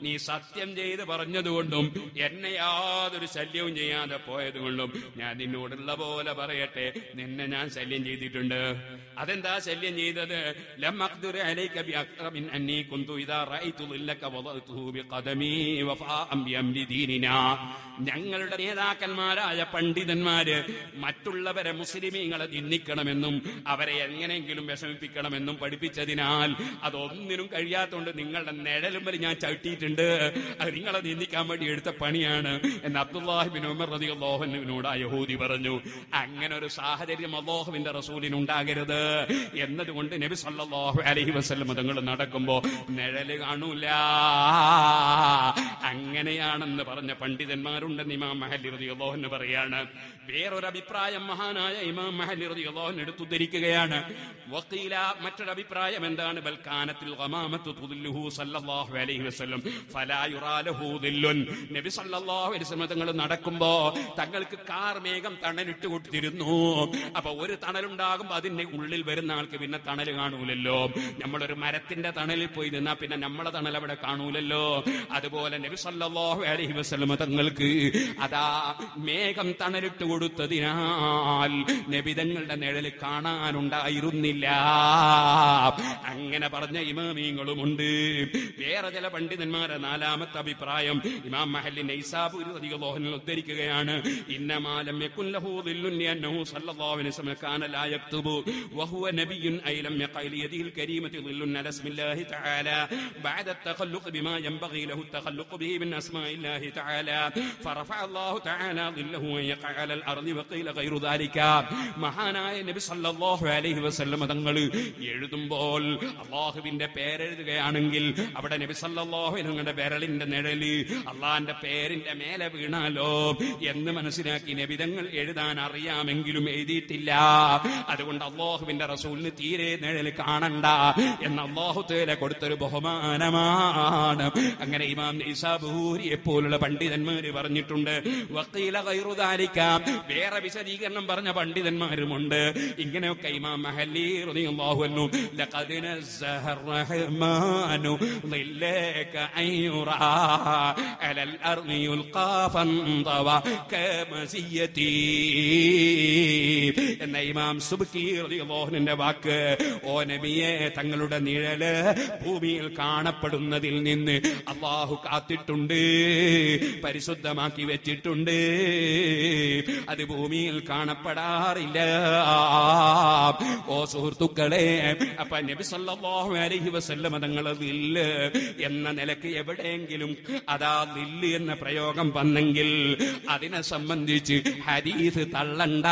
നീ സത്യം ചെയ്ത് പറഞ്ഞതുകൊണ്ടും എന്നെ യാതൊരു ശല്യവും ചെയ്യാതെ പോയതുകൊണ്ടും ഞാൻ നിന്നോടുള്ള പോലെ പറയട്ടെ നിന്നെ ഞാൻ ശല്യം ചെയ്തിട്ടുണ്ട് അതെന്താ ശല്യം ചെയ്തത് ലം അഖ്ദുറു അലൈക ബി അഖ്റബിൻ അന്നി കുന്തു ഇദാ റഅയ്തു ലക വദഅതു ബി ഖദമി വഫാഅം ബി അംരി ദീനിനാ ഞങ്ങളുടെ നേതാക്കന്മാരായ പണ്ഡിതന്മാര് മറ്റുള്ളവരെ മുസ്ലിമീങ്ങളെ നിന്ദിക്കണമെന്നും അവരെ എങ്ങനെയെങ്കിലും വിഷമിപ്പിക്കണമെന്നും പഠിപ്പിച്ചതിനാൽ അതൊന്നിനും കഴിയാത്തതുകൊണ്ട് നിങ്ങളുടെ നിഴലും വരെ ഞാൻ ചവിട്ടിയിട്ടുണ്ട് അത് നിങ്ങളെ നിന്ദിക്കാൻ വേണ്ടി എടുത്ത പണിയാണ് എന്ന് അബ്ദുല്ലാഹി ഇബ്നു ഉമർ റളിയല്ലാഹു അൻഹുവിനോട് ആ യഹൂദി പറഞ്ഞു അങ്ങനെ ഒരു സാഹചര്യം അല്ലാഹുവിന്റെ റസൂലിന് ഉണ്ടാകരുത് എന്നതുകൊണ്ട് നബി സല്ലല്ലാഹു അലൈഹി വസല്ലം തങ്ങൾ നടക്കുമ്പോ നിഴല് കാണൂല അങ്ങനെയാണെന്ന് പറഞ്ഞ പണ്ഡിതന്മാരുണ്ടെന്ന് ഇമാം മഹല്ലി റളിയല്ലാഹു അൻഹു പറയാണ് വേറൊരു അഭിപ്രായം മഹാനായ ഇമാം മഹല്ലി റളിയല്ലാഹു അൻഹു എടുത്തുദ്ധരിക്കുകയാണ് വഖീല മറ്റൊരു അഭിപ്രായം എന്താണ് ബൽ കാനത്തുൽ ഗമാമത്തു തുദില്ലുഹു സല്ലല്ലാഹു അലൈഹി വസല്ലം ഫലാ യുറാ ലഹു ദില്ലുൻ നബി സല്ലല്ലാഹു അലൈഹി വസല്ലം തങ്ങൾ നടക്കുമ്പോ തങ്ങൾക്ക് കാർമേഘം തണലിട്ട് കൊടുത്തിരുന്നു അപ്പൊ ഒരു തണലുണ്ടാകുമ്പോ അതിന്റെ ഉള്ളിൽ വരുന്ന ആൾക്ക് പിന്നെ തണല് കാണൂലല്ലോ നമ്മളൊരു മരത്തിന്റെ തണലിൽ പോയി നിന്നാ പിന്നെ നമ്മളെ തണൽ അവിടെ കാണൂലല്ലോ അതുപോലെ നബി sallallahu alaihi wasallam തങ്ങൾക്ക് അതാ മേഘം തണലിട്ട് കൊടുത്തതിനാൽ നബി തങ്ങളുടെ നിഴല് കാണാനുണ്ടായിരുന്നില്ല. അങ്ങനെ പറഞ്ഞ ഇമാമിങ്ങളുമുണ്ട്. വേറെ ചില പണ്ഡിതന്മാരെ നാലാമത്തെ അഭിപ്രായം ഇമാം മഹല്ലി നൈസാബൂരി റളിയല്ലാഹു അൻഹു ഉദ്ധരിക്കുകയാണ്, ഇന്നമാ ലം യകുൻ ലഹു ദില്ലുൻ അന്നഹു സല്ലല്ലാഹു അലൈഹി വസല്ലം കാന ലാ യക്തുബു വഹുവ നബിയുൻ ഐ ലം യഖൽ യദിൽ കരീമതി ദില്ലുൻ അലസ്മില്ലാഹി തആല ബഅദ തഖല്ലുഖ് ബിമാ യംബഗി ലഹു തഖല്ലുഖ് ബിഹി മിൻ അസ്മാഇല്ലാഹി തആല ഫറഫഅ അല്ലാഹു തആല ദില്ലഹു യഖഅ അലൽ അർളി വഖീല ഗൈറു ദാലിക. മഹാനായ നബി സല്ലല്ലാഹു അലൈഹി വസല്ലം തങ്ങൾ എഴുതുമ്പോൾ അല്ലാഹുവിന്റെ പേരെഴുതുകയാണെങ്കിൽ അവിടെ നബി സല്ലല്ലാഹു അലൈഹി വസല്ലം വിരലിന്റെ നിഴല് അല്ലാഹുവിന്റെ പേരിന്റെ മേലെ വീണാലോ എന്ന് മനസ്സിലാക്കി നബി തങ്ങൾ എഴുതാൻ അറിയാമെങ്കിലും എഴുതിയിട്ടില്ല. അതുകൊണ്ട് അല്ലാഹുവിന്റെ റസൂലിന് തീരെ നിഴല് കാണണ്ട എന്ന് അല്ലാഹു തആല കൊടുത്തൊരു ബഹുമാനമാണ്. അങ്ങനെ ഇമാം നൈസാബൂരിയെ പോലുള്ള പണ്ഡിതന്മാര് പറഞ്ഞിട്ടുണ്ട്. വഖീല ഗൈറു ദാലിക വേറെ വിശദീകരണം പറഞ്ഞ പണ്ഡിതന്മാരുമുണ്ട്. ഇങ്ങനെയൊക്കെ ഇമാം മഹല്ലി റളിയല്ലാഹു അൻഹു ലഖദ് നസ്സഹർ റഹ്മാനു ളില്ലക അയ്യുറാ അലൽ അർളി യുൽഖാ ഫന്തവ കമസിയതി എന്ന ഇമാം സുബ്കി റളിയല്ലാഹു അൻഹുവിന്റെ വാക്ക്, ഓ നബിയെ തങ്ങളുടെ നിഴല് ഭൂമിയിൽ കാണപ്പെടുന്നതിൽ നിന്ന് അല്ലാഹു കാത്തിട്ടുണ്ട്, പരിശുദ്ധമാക്കി വെച്ചിട്ടുണ്ട്, അത് ഭൂമിയിൽ കാണപ്പെടാറില്ല. ഓ സുഹൃത്തുക്കളെ, അപ്പൊ നബി സല്ലല്ലാഹു അലൈഹി വസല്ലം തങ്ങളതില്ല എന്ന നിലക്ക് എവിടെയെങ്കിലും അതാ ദില്ല് എന്ന പ്രയോഗം വന്നെങ്കിൽ അതിനെ സംബന്ധിച്ച് ഹദീസ് തള്ളണ്ട.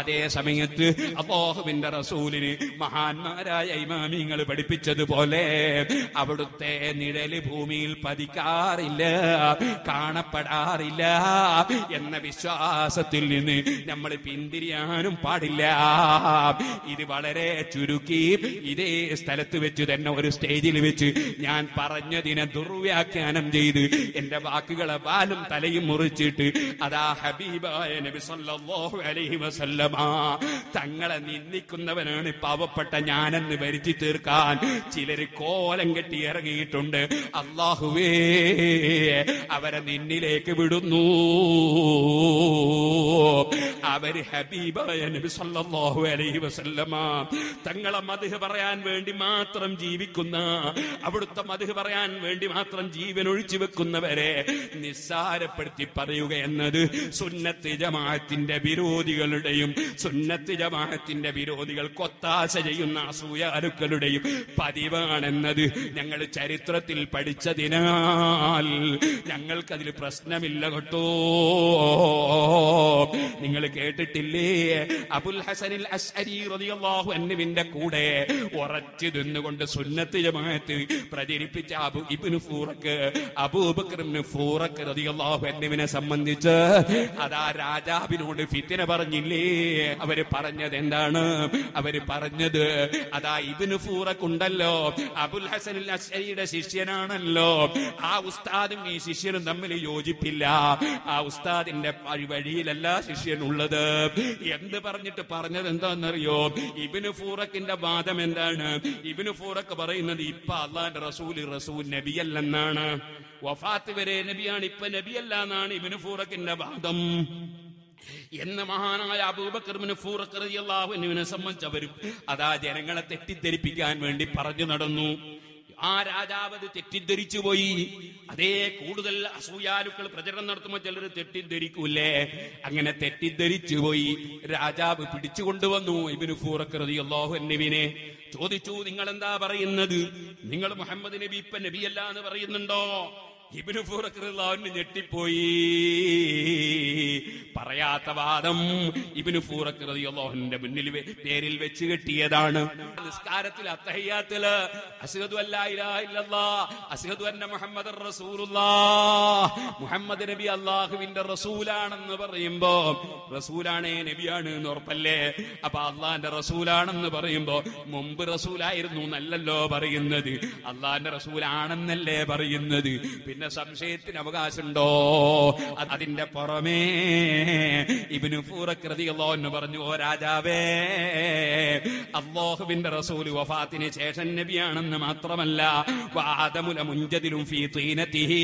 അതേ സമയത്ത് അല്ലാഹുവിന്റെ റസൂലിന് മഹാന്മാരായ ഇമാമിങ്ങൾ പഠിപ്പിച്ചതുപോലെ അവിടുത്തെ നിഴല് ഭൂമിയിൽ പതിക്കാറില്ല, കാണപ്പെടാറില്ല എന്ന വിശ്വാസത്തിൽ നിന്ന് നമ്മൾ പിന്തിരിയാനും പാടില്ല. ഇത് വളരെ ചുരുക്കി ഇതേ സ്ഥലത്ത് വെച്ച് തന്നെ ഒരു സ്റ്റേജിൽ വെച്ച് ഞാൻ പറഞ്ഞതിനെ ദുർവ്യാഖ്യാനം ചെയ്ത് എന്റെ വാക്കുകളെ വാലും തലയും മുറിച്ചിട്ട് അതാ ഹബീബായ നബി സല്ലല്ലാഹു അലൈഹി വസല്ലമ തങ്ങളെ നിന്ദിക്കുന്നവനാണ് പാവപ്പെട്ട ഞാനെന്ന് വരുത്തി തീർക്കാൻ ചിലര് കോലം കെട്ടി ഇറങ്ങിയിട്ടുണ്ട്. അല്ലാഹുവേ, അവരെ നിന്നിലേക്ക് വിടുന്നു. അവര് ഹബീബായ നബി സല്ലല്ലാഹു അലൈഹി വസല്ലമ തങ്ങളെ മദ്ഹ് പറയാൻ വേണ്ടി മാത്രം ജീവിക്കുന്ന, അവിടുത്തെ മദ്ഹ് പറയാൻ വേണ്ടി മാത്രം ജീവൻ ഒഴിച്ചു വെക്കുന്നവരെ നിസ്സാരപ്പെടുത്തി പറയുക എന്നത് സുന്നത്ത് ജമാഅത്തിന്റെ വിരോധികളുടെയും സുന്നത്ത് ജമാഅത്തിന്റെ വിരോധികൾ കൊത്താശ ചെയ്യുന്ന അസൂയാലുക്കളുടെയും പതിവാണെന്നത് ഞങ്ങൾ ചരിത്രത്തിൽ പഠിച്ചതിനാൽ ഞങ്ങൾക്കതിൽ പ്രശ്നമില്ല കേട്ടോ. നിങ്ങൾ കേട്ടിട്ടില്ലേ, അബുൽ ഹസനിൽ അശ്അരി റളിയല്ലാഹു അൻഹുവിന്റെ കൂടെ ഉറച്ചു നിന്നുകൊണ്ട് സുന്നത്ത് ജമാഅത്ത് പ്രചരിപ്പിച്ച Abu ibn Furak അബൂബക്കർ ഇബ്നു ഫൂറക്ക് റളിയല്ലാഹു അൻഹുവിനെ സംബന്ധിച്ച് അതാ രാജാവിനോട് ഫിത്ന പറഞ്ഞില്ലേ? അവര് പറഞ്ഞത് എന്താണ്? അവര് പറഞ്ഞത് അതാ ഇബ്നു ഫൂറക്ക് ഉണ്ടല്ലോ, അബുൽ ഹസനിൽ അശ്അരിയുടെ ശിഷ്യനാണല്ലോ, ആ ഉസ്താദും ഈ ശിഷ്യനും തമ്മിൽ യോജിപ്പില്ല, ആ ഉസ്താദിന്റെ വഴിയിലല്ല ശിഷ്യൻ ഉള്ളത് എന്ന് പറഞ്ഞിട്ട് പറഞ്ഞത് എന്താണെന്നറിയോ? ഇബ്നു ഫൂറക്കിന്റെ വാദം എന്താണ്? ഇബ്നു ഫൂറക്ക് പറയുന്നത് ഇപ്പൊ അല്ലാഹുവിന്റെ റസൂൽ റസൂൽ നബിയല്ലെന്നാണ്, വഫാത്ത് വരെ നബിയാണ്, ഇപ്പൊ നബിയല്ല എന്നാണ് ഇബ്നു ഫൂറക്കിന്റെ വാദം എന്ന് മഹാനായ അബൂബക്കർ ഇബ്നു ഫൂറക്ക് റളിയല്ലാഹു അൻഹുവിനെ സംബന്ധിച്ചവരും അതാ ജനങ്ങളെ തെറ്റിദ്ധരിപ്പിക്കാൻ വേണ്ടി പറഞ്ഞു നടന്നു. ആ രാജാവ് അത് തെറ്റിദ്ധരിച്ചു പോയി. അതേ കൂടുതൽ അസൂയാലുക്കൾ പ്രചരണം നടത്തുമ്പോൾ ചിലർ തെറ്റിദ്ധരിക്കൂലേ, അങ്ങനെ തെറ്റിദ്ധരിച്ചു പോയി. രാജാവ് പിടിച്ചുകൊണ്ടുവന്നു ഇബ്നു ഫൂറക്ക് റളിയല്ലാഹു അൻഹുവിനെ. ചോദിച്ചു, നിങ്ങൾ എന്താ പറയുന്നത്? നിങ്ങൾ മുഹമ്മദ് നബി ഇപ്പൊ നബിയല്ല എന്ന് പറയുന്നുണ്ടോ? ഇബ്നു ഫൂറക്ക് റളിയല്ലാഹു അൻഹു ഞെട്ടിപ്പോയി. പറയാത്ത വാദം ഇബ്നു ഫൂറക്ക് റളിയല്ലാഹു അൻഹുവിന്റെ മുന്നിൽ പേരിൽ വെച്ച് കെട്ടിയതാണ്. നിസ്കാരത്തിൽ അത്തഹിയ്യാത്തിൽ അശ്ഹദു അല്ലാ ഇലാഹ ഇല്ലല്ലാഹ് അശ്ഹദു അന്ന മുഹമ്മദർ റസൂലുള്ളാഹ് മുഹമ്മദ് നബി അല്ലാഹുവിന്റെ റസൂലാണെന്ന് പറയുമ്പോ റസൂലാണേ നബിയാണ് എന്ന് ഉറപ്പല്ലേ? അപ്പൊ അല്ലാഹുവിന്റെ റസൂലാണെന്ന് പറയുമ്പോ മുമ്പ് റസൂലായിരുന്നു എന്നല്ലല്ലോ പറയുന്നത്, അല്ലാഹുവിന്റെ റസൂലാണെന്നല്ലേ പറയുന്നത്. എന്ന സംശയത്തിന് അവകാശമുണ്ടോ? അതിന്റെ പുറമേ ഇബ്നു ഫൂറഖ് റളിയല്ലാഹു അൻഹു പറഞ്ഞു, ഓ രാജാവേ, അല്ലാഹുവിന്റെ റസൂൽ വഫാത്തിന് ശേഷം നബിയാണെന്ന് മാത്രമല്ല, വആദമുൽ മുൻജദിലും ഫീ തീനതിഹി,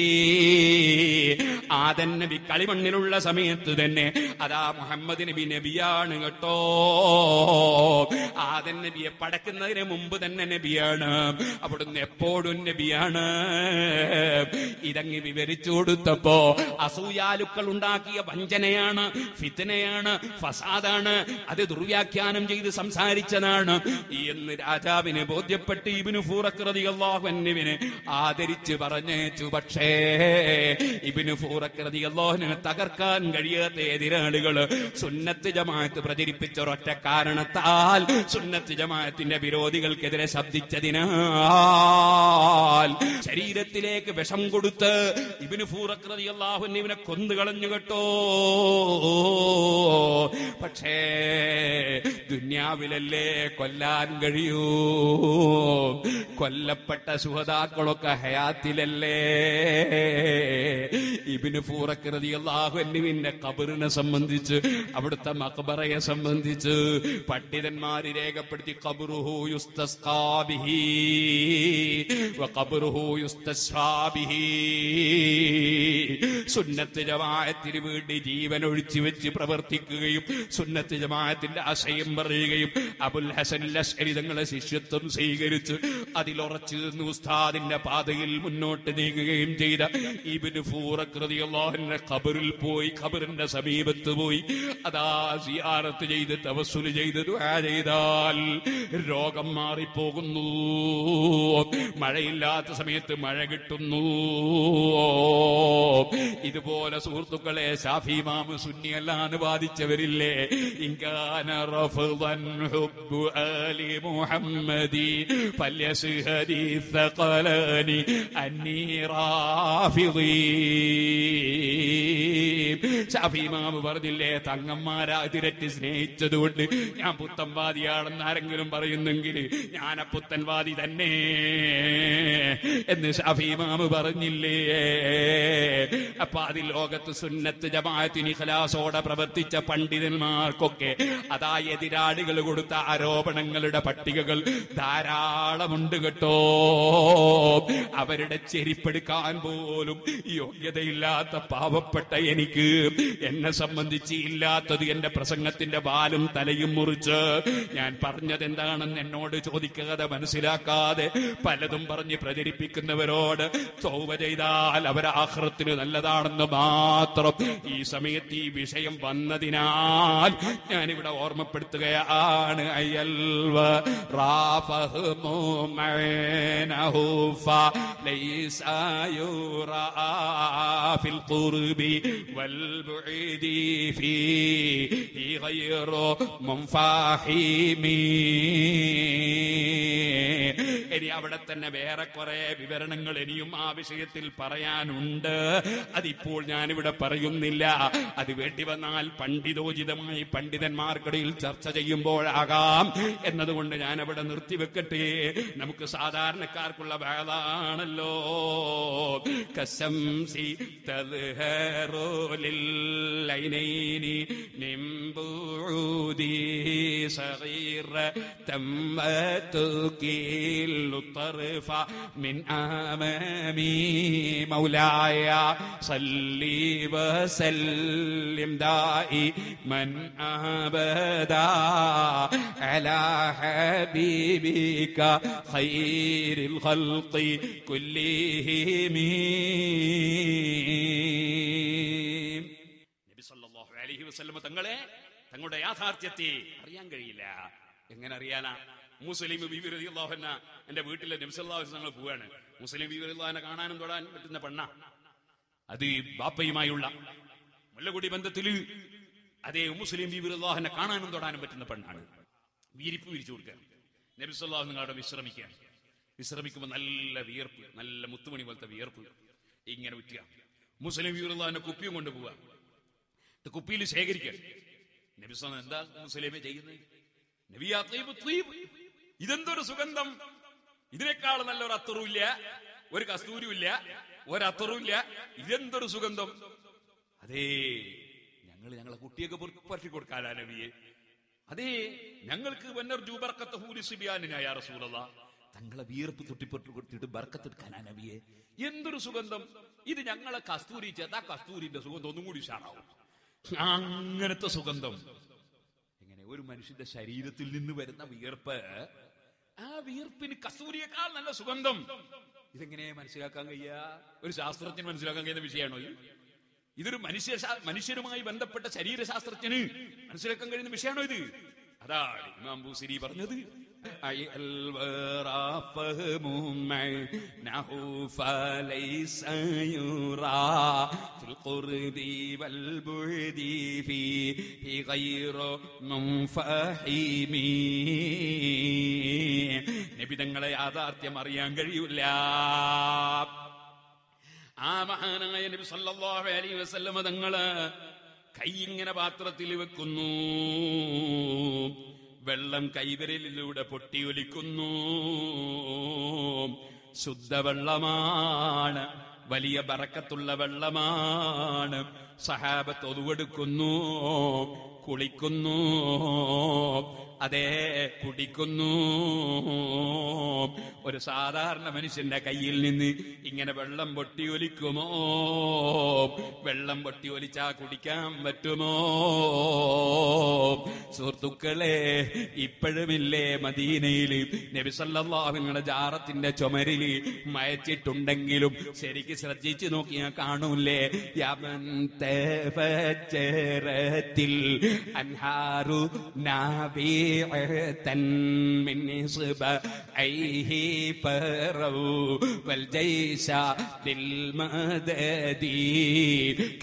ആദം നബി കളിമണ്ണിലുള്ള സമയത്ത് തന്നെ അതാ മുഹമ്മദ് നബി നബിയാണ് കേട്ടോ. ആദം നബിയെ പടക്കുന്നതിന് മുമ്പ് തന്നെ നബിയാണ്, അവിടുന്ന് എപ്പോഴും നബിയാണ്. ഇതങ്ങ് വിവരിച്ചു കൊടുത്തപ്പോ അസൂയാലുക്കൾ ഉണ്ടാക്കിയ വഞ്ചനയാണ്, ഫിത്നയാണ്, ഫസാദാണ്, അത് ദുർവ്യാഖ്യാനം ചെയ്ത് സംസാരിച്ചതാണ് എന്ന് രാജാവിനെ ബോധ്യപ്പെട്ട് ഇബ്നു ഫൂറഖ് റളിയല്ലാഹു അൻഹുവിനെ ആദരിച്ച് പറഞ്ഞേച്ചു. പക്ഷേ ഇബ്നു ഫൂറഖ് റളിയല്ലാഹു അൻഹുവിനെ തകർക്കാൻ കഴിയാത്ത എതിരാളികൾ സുന്നത്ത് ജമാഅത്ത് പ്രചരിപ്പിച്ച ഒരൊറ്റ കാരണത്താൽ, സുന്നത്ത് ജമാഅത്തിന്റെ വിരോധികൾക്കെതിരെ ശബ്ദിച്ചതിനാൽ ശരീരത്തിലേക്ക് വിഷം കൊടുത്ത് ഇബ്നു ഫൂറഖ് റളിയല്ലാഹു അൻഹുവിനെ കൊന്നുകളഞ്ഞു കേട്ടോ. പക്ഷേ ദുന്യാവിലല്ലേ കൊല്ലാൻ കഴിയൂ? കൊല്ലപ്പെട്ട സുഹദാക്കളൊക്കെ ഹയാത്തിലല്ലേ? ഇബ്നു ഫൂറഖ് റളിയല്ലാഹു അൻഹുവിന്റെ ഖബറിനെ സംബന്ധിച്ച്, അവിടുത്തെ മഖബറയെ സംബന്ധിച്ച് പണ്ഡിതന്മാർ രേഖപ്പെടുത്തി, ഖബറുഹു യുസ്തസ്ഖാ ബിഹി വ ഖബറുഹു യുസ്തശ്വാ ബിഹി. സുന്നത്ത് ജമാഅത്തിന് വേണ്ടി ജീവൻ ഒഴിച്ചു വെച്ച് പ്രവർത്തിക്കുകയും സുന്നത്ത് ജമാഅത്തിന്റെ ആശയം പറയുകയും അബുൽ ഹസൻ അശ്അരി തങ്ങളെ ശിഷ്യത്വം സ്വീകരിച്ച് അതിലുറച്ചു നിന്ന് ഉസ്താദിന്റെ പാതയിൽ മുന്നോട്ട് നീങ്ങുകയും ചെയ്ത ഇബ്നു ഫൂറഖ് റളിയല്ലാഹു അൻഹു ഖബറിൽ പോയി, ഖബറിന്റെ സമീപത്ത് പോയി അതാ സിയാറത്ത് ചെയ്ത് തവസ്സുൽ ചെയ്ത് ദുആ ചെയ്താൽ രോഗം മാറിപ്പോകുന്നു, മഴയില്ലാത്ത സമയത്ത് മഴ കിട്ടുന്നു. ഇതുപോലെ സുഹൃത്തുക്കളെ, ശാഫി ഇമാമ് സുന്നിയല്ലാന്ന് വാദിച്ചവരില്ലേ, ഇൻകാന റഫ്ളൻ ഹുബ്ബു ആലി മുഹമ്മദി ഫല്യസ്ഹദി സഖലാനി അന്നീ റാഫിളി. ശാഫി ഇമാമ് പറഞ്ഞില്ലേ, തങ്ങന്മാരെ അതിരറ്റ് സ്നേഹിച്ചതുകൊണ്ട് ഞാൻ പുത്തൻവാദിയാണെന്ന് ആരെങ്കിലും പറയുന്നെങ്കിൽ ഞാൻ പുത്തൻവാദി തന്നെ എന്ന് ശാഫി ഇമാമ് പറഞ്ഞില്ലേ. അപ്പൊ അതിൽ ലോകത്ത് സുന്നത്ത് ജമാഅത്തിന് ഇഖ്ലാസോടെ പ്രവർത്തിച്ച പണ്ഡിതന്മാർക്കൊക്കെ അതാ എതിരാളികൾ കൊടുത്ത ആരോപണങ്ങളുടെ പട്ടികകൾ ധാരാളമുണ്ട് കേട്ടോ. അവരുടെ ചെരിപ്പെടുക്കാൻ പോലും യോഗ്യതയില്ലാത്ത പാവപ്പെട്ട എനിക്ക്, എന്നെ സംബന്ധിച്ച് ഇല്ലാത്തത് എന്റെ പ്രസംഗത്തിന്റെ വാലും തലയും മുറിച്ച് ഞാൻ പറഞ്ഞത് എന്താണെന്ന് എന്നോട് ചോദിക്കാതെ മനസ്സിലാക്കാതെ പലതും പറഞ്ഞ് പ്രചരിപ്പിക്കുന്നവരോട് തൗബ ചെയ്താൽ അവരെ ആഖിറത്തിന് നല്ലതാണെന്ന് മാത്രം ഈ സമയത്ത് ഈ വിഷയം വന്നതിനാൽ ഞാനിവിടെ ഓർമ്മപ്പെടുത്തുകയാണ്. ഇനി അവിടെ തന്നെ വേറെ കുറെ വിവരണങ്ങൾ ഇനിയും ആ വിഷയത്തിൽ പറയാനുണ്ട്, അതിപ്പോൾ ഞാനിവിടെ പറയുന്നില്ല. അത് വേണ്ടി വന്നാൽ പണ്ഡിതോചിതമായി പണ്ഡിതന്മാർക്കിടയിൽ ചർച്ച ചെയ്യുമ്പോഴാകാം എന്നതുകൊണ്ട് ഞാൻ അവിടെ നിർത്തിവെക്കട്ടെ. നമുക്ക് സാധാരണക്കാർക്കുള്ള വേളാണല്ലോ. കശംസി തൽഹറോലിൽ ലൈനൈനി നിംബൂദി സഗീറ തംതുകി الطرف من أمامي مولاي صلي وسلم دائما أبدا على حبيبك خير الخلق كلهم. നബി സല്ലല്ലാഹു അലൈഹി വസല്ലം തങ്ങളെ തങ്ങളുടെ യാഥാർത്ഥ്യത്തെ അറിയാൻ കഴിയില്ല. എങ്ങനെ അറിയാനാ? മുസ്ലിം ബീബി റളിയല്ലാഹു അൻഹ എന്റെ വീട്ടിലെ നബി സല്ലല്ലാഹു അലൈഹി വസല്ലം പോവാണ്. മുസ്ലിം ബീബി റളിയല്ലാഹു അൻഹ കാണാനും തൊടാനും പറ്റുന്ന പെണ്ണ, അത് ബാപ്പയുമായുള്ള മുല്ലകുടി ബന്ധത്തിൽ അതേ മുസ്ലിം ബീബി റളിയല്ലാഹു അൻഹ കാണാനും തൊടാനും പറ്റുന്ന പെണ്ണാണ്. വീരിപ്പ് വിരിച്ചു കൊടുക്കുക, നബി സല്ലല്ലാഹു അലൈഹി വസല്ലം വിശ്രമിക്കുക. വിശ്രമിക്കുമ്പോൾ നല്ല വിയർപ്പ്, നല്ല മുത്തുമണി പോലത്തെ വിയർപ്പ് ഇങ്ങനെ ഉറ്റുക. മുസ്ലിം ബീബി റളിയല്ലാഹു അൻഹ കുപ്പിയും കൊണ്ടുപോവുക, കുപ്പിയിൽ ശേഖരിക്കുക. നബി സല്ലല്ലാഹു അലൈഹി വസല്ലം എന്താ മുസ്ലിമേ ചെയ്യുന്നത്? ഇതെന്തൊരു സുഗന്ധം, ഇതിനേക്കാൾ നല്ലൊരു അത്തറുമില്ല, ഒരു കസ്തൂരിയില്ല, ഒരത്തറുമില്ല, ഇതെന്തൊരു സുഗന്ധം. അതേ, ഞങ്ങൾ ഞങ്ങളെ കുട്ടിയൊക്കെ പററ്റി കൊടുക്കാലാ നബിയെ. അതേ, ഞങ്ങൾക്ക് തങ്ങളെ വീർപ്പ് തൊട്ടിപ്പെട്ട് കൊടുത്തിട്ട് ബർക്കത്തെടുക്കാനാ നബിയെ. എന്തൊരു സുഗന്ധം. ഇത് ഞങ്ങളെ കസ്തൂരി ചേർത്താ കസ്തൂരിന്റെ സുഗന്ധം ഒന്നും കൂടി ഉഷാറാവും. അങ്ങനത്തെ സുഗന്ധം. എങ്ങനെ ഒരു മനുഷ്യന്റെ ശരീരത്തിൽ നിന്ന് വരുന്ന വിയർപ്പ്, ആ വിയർപ്പിന് കസ്തൂരിയേക്കാൾ നല്ല സുഗന്ധം. ഇതെങ്ങനെ മനസ്സിലാക്കാൻ കഴിയുക? ഒരു ശാസ്ത്രജ്ഞന് മനസ്സിലാക്കാൻ കഴിയുന്ന വിഷയമാണോ ഇത്? ഇതൊരു മനുഷ്യ മനുഷ്യരുമായി ബന്ധപ്പെട്ട ശരീരശാസ്ത്രജ്ഞന് മനസ്സിലാക്കാൻ കഴിയുന്ന വിഷയമാണോ ഇത്? അതാണ് ഇമാം ബൂസരി പറഞ്ഞത്. നിബിതങ്ങളെ യാഥാർത്ഥ്യം അറിയാൻ കഴിയില്ല. ആ മഹാനായ നബി സല്ലല്ലാഹു അലൈഹി വസല്ലം തങ്ങള് കൈ ഇങ്ങനെ പാത്രത്തിൽ വെക്കുന്നു, വെള്ളം കൈവിരലിലൂടെ പൊട്ടിയൊലിക്കുന്നു. ശുദ്ധവെള്ളമാണ്, വലിയ ബറക്കത്തുള്ള വെള്ളമാണ്. സഹാബത്ത് ഒതുവെടുക്കുന്നു, കുളിക്കുന്നു, അതേ കുടിക്കുന്നു. ഒരു സാധാരണ മനുഷ്യന്റെ കയ്യിൽ നിന്ന് ഇങ്ങനെ വെള്ളം പൊട്ടിയൊലിക്കുമോ? വെള്ളം പൊട്ടിയൊലിച്ചാ കുടിക്കാൻ പറ്റുമോ? സുഹൃത്തുക്കളെ, ഇപ്പോഴുമില്ലേ മദീനയില് നബി സല്ലല്ലാഹു അലൈഹി വസല്ലം ജാറത്തിന്റെ ചുമരില് മയച്ചിട്ടുണ്ടെങ്കിലും ശരിക്ക് ശ്രദ്ധിച്ചു നോക്കിയാ കാണൂല്ലേ, യമൻ തേവചരത്തിൽ അൻഹാറു നാബിഅതൻ മിൻ സബഅൈഹി ഫറൗ വൽ ജൈസ ലിൽ മദദി.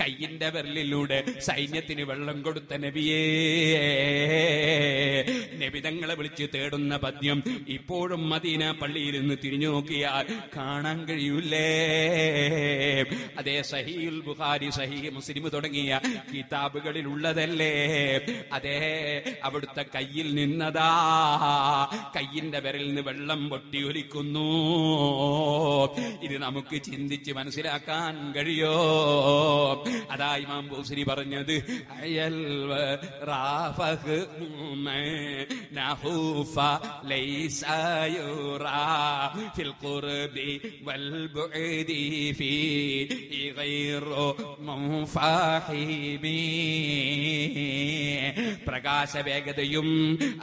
കയ്യിന്റെ വിരലിലൂടെ സൈന്യത്തിന് വെള്ളം കൊടുത്ത നബിയേ, നബിതങ്ങളെ വിളിച്ച് തേടുന്ന പദ്യം ഇപ്പോഴും മദീന പള്ളിയിൽ നിന്ന് തിരിഞ്ഞു നോക്കിയാൽ കാണാൻ കഴിയൂലേ. അതേ, സഹീഹുൽ ബുഖാരി, സഹീഹ് മുസ്ലിം തുടങ്ങിയ കിതാബുകളിൽ ഉള്ളതല്ലേ. അതേ, അവിടുത്തെ കയ്യിൽ നിന്നതാ കയ്യിന്റെ വിരലിൽ നിന്ന് വെള്ളം പൊട്ടിയൊലിക്കുന്നു. ഇത് നമുക്ക് ചിന്തിച്ച് മനസ്സിലാക്കാൻ കഴിയോ? അതാ ഇമാം ബൂസരി പറഞ്ഞത്, അയൽ പ്രകാശ വേഗതയും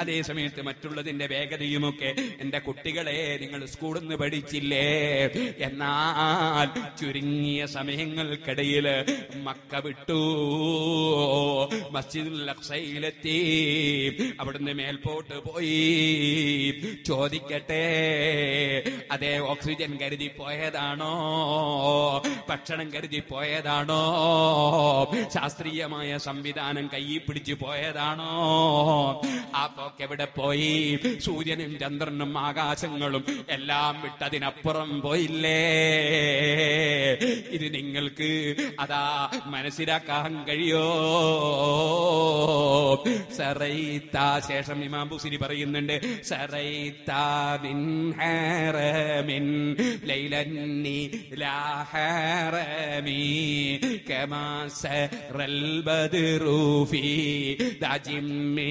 അതേ സമയത്ത് മറ്റുള്ളതിന്റെ വേഗതയുമൊക്കെ എന്റെ കുട്ടികളെ നിങ്ങൾ സ്കൂളിൽ നിന്ന് പഠിച്ചില്ലേ? എന്നാൽ ചുരുങ്ങിയ സമയങ്ങൾക്കിടയിൽ മക്ക വിട്ടു മസ്ജിദുൽ അഖ്സയിലെത്തി, അവിടുന്ന് മേൽപോട്ട് പോയി. ചോദിക്കട്ടെ, അതേ ഓക്സിജൻ കരുതി പോയതാണോ? ഭക്ഷണം കരുതി പോയതാണോ? ശാസ്ത്രീയമായ സംവിധാനം കയ്യിൽ പിടിച്ചു പോയതാണോ? ആ പോക്കെവിടെ പോയി? സൂര്യനും ചന്ദ്രനും ആകാശങ്ങളും എല്ലാം വിട്ടതിനപ്പുറം പോയില്ലേ? ഇത് നിങ്ങൾക്ക് അതാ മനസ്സിലാക്കാൻ കഴിയോ? സറൈത്ത ശേഷം ഇമാം ബുസിരി പറയുന്നുണ്ട്, സറൈത്ത മിൻ ഹറമിൻ ലൈലന്നി ലാ ഹറമി കമാ സറൽ ബദ്റു ഫീ ദജിമ്മി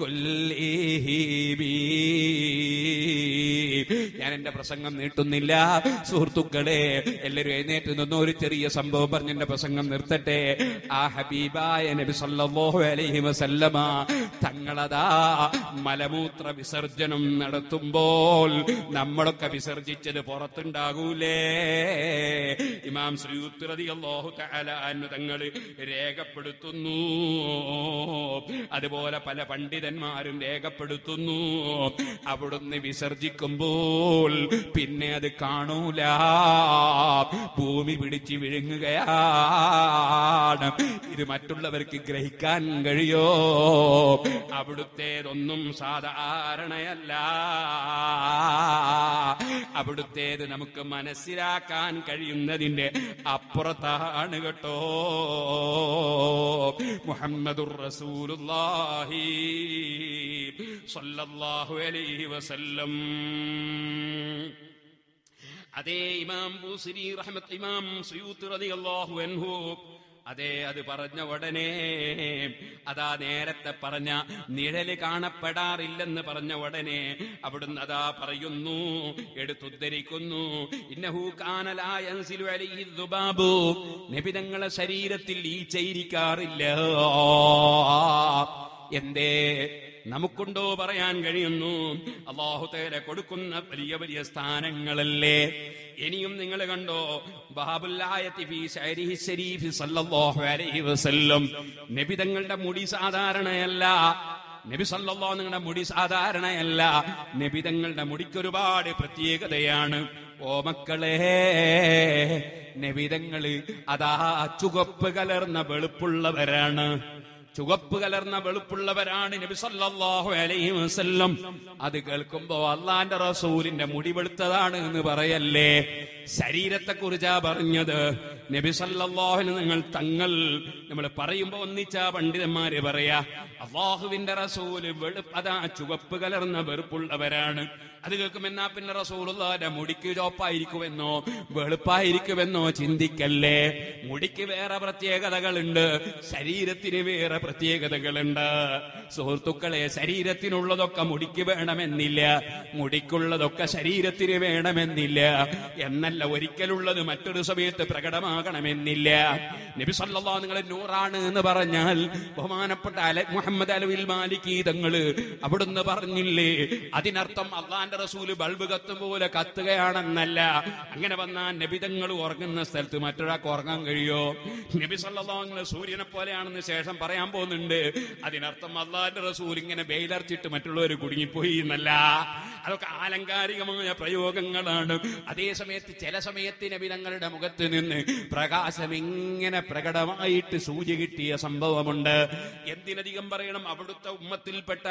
കുല്ലിഹി. ഞാൻ എന്റെ പ്രസംഗം നീട്ടുന്നില്ല സുഹൃത്തുക്കളെ. എല്ലാവരും എഴുന്നേറ്റ് നിന്ന് ഒരു ചെറിയ സംഭവം പറഞ്ഞ് എന്റെ പ്രസംഗം നിർത്തട്ടെ. ആ ഹബീബായ നബി സല്ലല്ലാഹു അലൈഹി വസല്ലമ തങ്ങളതാ മലമൂത്ര വിസർജനം നടത്തുമ്പോൾ നമ്മളൊക്കെ വിസർജിച്ചത് പുറത്തുണ്ടാകൂലേ? ഇമാം സുയൂത്തി റളിയല്ലാഹു തആല അൻഹു തങ്ങൾ രേഖപ്പെടുത്തുന്നു, അതുപോലെ പല പണ്ഡിതന്മാരും രേഖപ്പെടുത്തുന്നു. അവിടുന്ന് വിസർജിക്കുമ്പോൾ പിന്നെ അത് കാണൂല. ഭൂമി പിടിച്ചു വിഴുങ്ങുകയാണ്. ഇത് മറ്റുള്ളവർക്ക് ഗ്രഹിക്കാൻ കഴിയോ? അവിടുത്തേതൊന്നും സാധാരണയല്ല. അവിടുത്തേത് നമുക്ക് മനസ്സിലാക്കാൻ കഴിയുന്നതിന്റെ അപ്പുറത്താണ് കേട്ടോ. മുഹമ്മദുർ റസൂലുള്ളാഹി സ്വല്ലല്ലാഹു അലൈഹി വസല്ലം. അതേ ഇമാം ബൂസരി റഹ്മത്ത് ഇമാം സുയൂത്തി റളിയല്ലാഹു അൻഹു അതേ അത് പറഞ്ഞ ഉടനെ, അതാ നേരത്തെ പറഞ്ഞ നിഴല് കാണപ്പെടാറില്ലെന്ന് പറഞ്ഞ ഉടനെ അവിടുന്ന് അതാ പറയുന്നു, എടുത്തുദ്ധരിക്കുന്നു, ഇന്നഹു കാന ലാ യൻസിലു അലൈഹി ദുബാബു, നബി തങ്ങളുടെ ശരീരത്തിൽ ഈച്ചയിരിക്കാറില്ല. എന്തേ നമുക്കുണ്ടോ പറയാൻ കഴിയുന്നു? അല്ലാഹു തആല കൊടുക്കുന്ന വലിയ വലിയ സ്ഥാനങ്ങളല്ലേ. ഇനിയും നിങ്ങൾ കണ്ടോ, ബഹാബുൽ ആയത്തി ഫീ ശഅരിഹി ശരീഫ് സല്ലല്ലാഹു അലൈഹി വസല്ലം. നബി തങ്ങളുടെ മുടി സാധാരണയല്ല. നബി സല്ലല്ലാഹു അലൈഹി വസല്ലം മുടി സാധാരണയല്ല. നബി തങ്ങളുടെ മുടിക്ക് ഒരുപാട് പ്രത്യേകതയാണ്. ഓ മക്കളെ, നബിതങ്ങള് അതാ ചുവപ്പ് കലർന്ന വെളുപ്പുള്ളവരാണ്. ചുവപ്പ് കലർന്ന വെളുപ്പുള്ളവരാണ് നബി സല്ലല്ലാഹു അലൈഹി വസല്ലം. അത് കേൾക്കുമ്പോ അള്ളാന്റെ റസൂലിന്റെ മുടി വെളുത്തതാണ് എന്ന് പറയല്ലേ. ശരീരത്തെ കുറിച്ചാ പറഞ്ഞത്. നബി സല്ലല്ലാഹു അലൈഹി നിങ്ങൾ തങ്ങൾ നമ്മൾ പറയുമ്പോ ഒന്നിച്ചാ പണ്ഡിതന്മാര് പറയാ, അള്ളാഹുവിന്റെ റസൂല് വെളുപ്പ് അതാ ചുവപ്പ് കലർന്ന വെളുപ്പുള്ളവരാണ്. അത് കേൾക്കും എന്നാ പിന്നെ റസൂലുള്ളാഹിന്റെ മുടിക്ക് ചോപ്പായിരിക്കുമെന്നോ വെളുപ്പായിരിക്കുമെന്നോ ചിന്തിക്കല്ലേ. മുടിക്ക് വേറെ പ്രത്യേകതകളുണ്ട്, ശരീരത്തിന് വേറെ പ്രത്യേകതകളുണ്ട്. സുഹൃത്തുക്കളെ, ശരീരത്തിനുള്ളതൊക്കെ മുടിക്ക് വേണമെന്നില്ല, മുടിക്കുള്ളതൊക്കെ ശരീരത്തിന് വേണമെന്നില്ല. എന്നല്ല ഒരിക്കലുള്ളത് മറ്റൊരു സമയത്ത് പ്രകടമാകണമെന്നില്ല. നബി സല്ലല്ലാഹു നിങ്ങൾ നൂറാണ് എന്ന് പറഞ്ഞാൽ ബഹുമാനപ്പെട്ട അല മുഹമ്മദ് അലവിൽ മാലിക്കി തങ്ങൾ അവിടുന്ന് പറഞ്ഞില്ലേ, അതിനർത്ഥം അള്ളാന്റെ റസൂല് ബൾബ് കത്തും പോലെ കത്തുകയാണെന്നല്ല. അങ്ങനെ വന്നാൽ നബി തങ്ങൾ ഉറങ്ങുന്ന സ്ഥലത്ത് മറ്റൊരാൾക്ക് ഉറങ്ങാൻ കഴിയോ? നബി സല്ലല്ലാഹു നിങ്ങൾ സൂര്യനെ പോലെയാണെന്ന് ശേഷം പറയാൻ പോകുന്നുണ്ട്. അതിനർത്ഥം അള്ളാന്റെ റസൂൽ ഇങ്ങനെ വെയിലർച്ചിട്ട് മറ്റുള്ളവർ കുടുങ്ങിപ്പോയി എന്നല്ല. അതൊക്കെ ആലങ്കാരികമായ പ്രയോഗങ്ങളാണ്. അതേസമയത്ത് ചില സമയത്ത് നബി തങ്ങളുടെ മുഖത്ത് നിന്ന് പ്രകാശം ഇങ്ങനെ പ്രകടമായിട്ട് സൂചി കിട്ടിയ സംഭവമുണ്ട്. എന്തിനധികം പറയണം, അവിടുത്തെ ഉമ്മത്തിൽപ്പെട്ട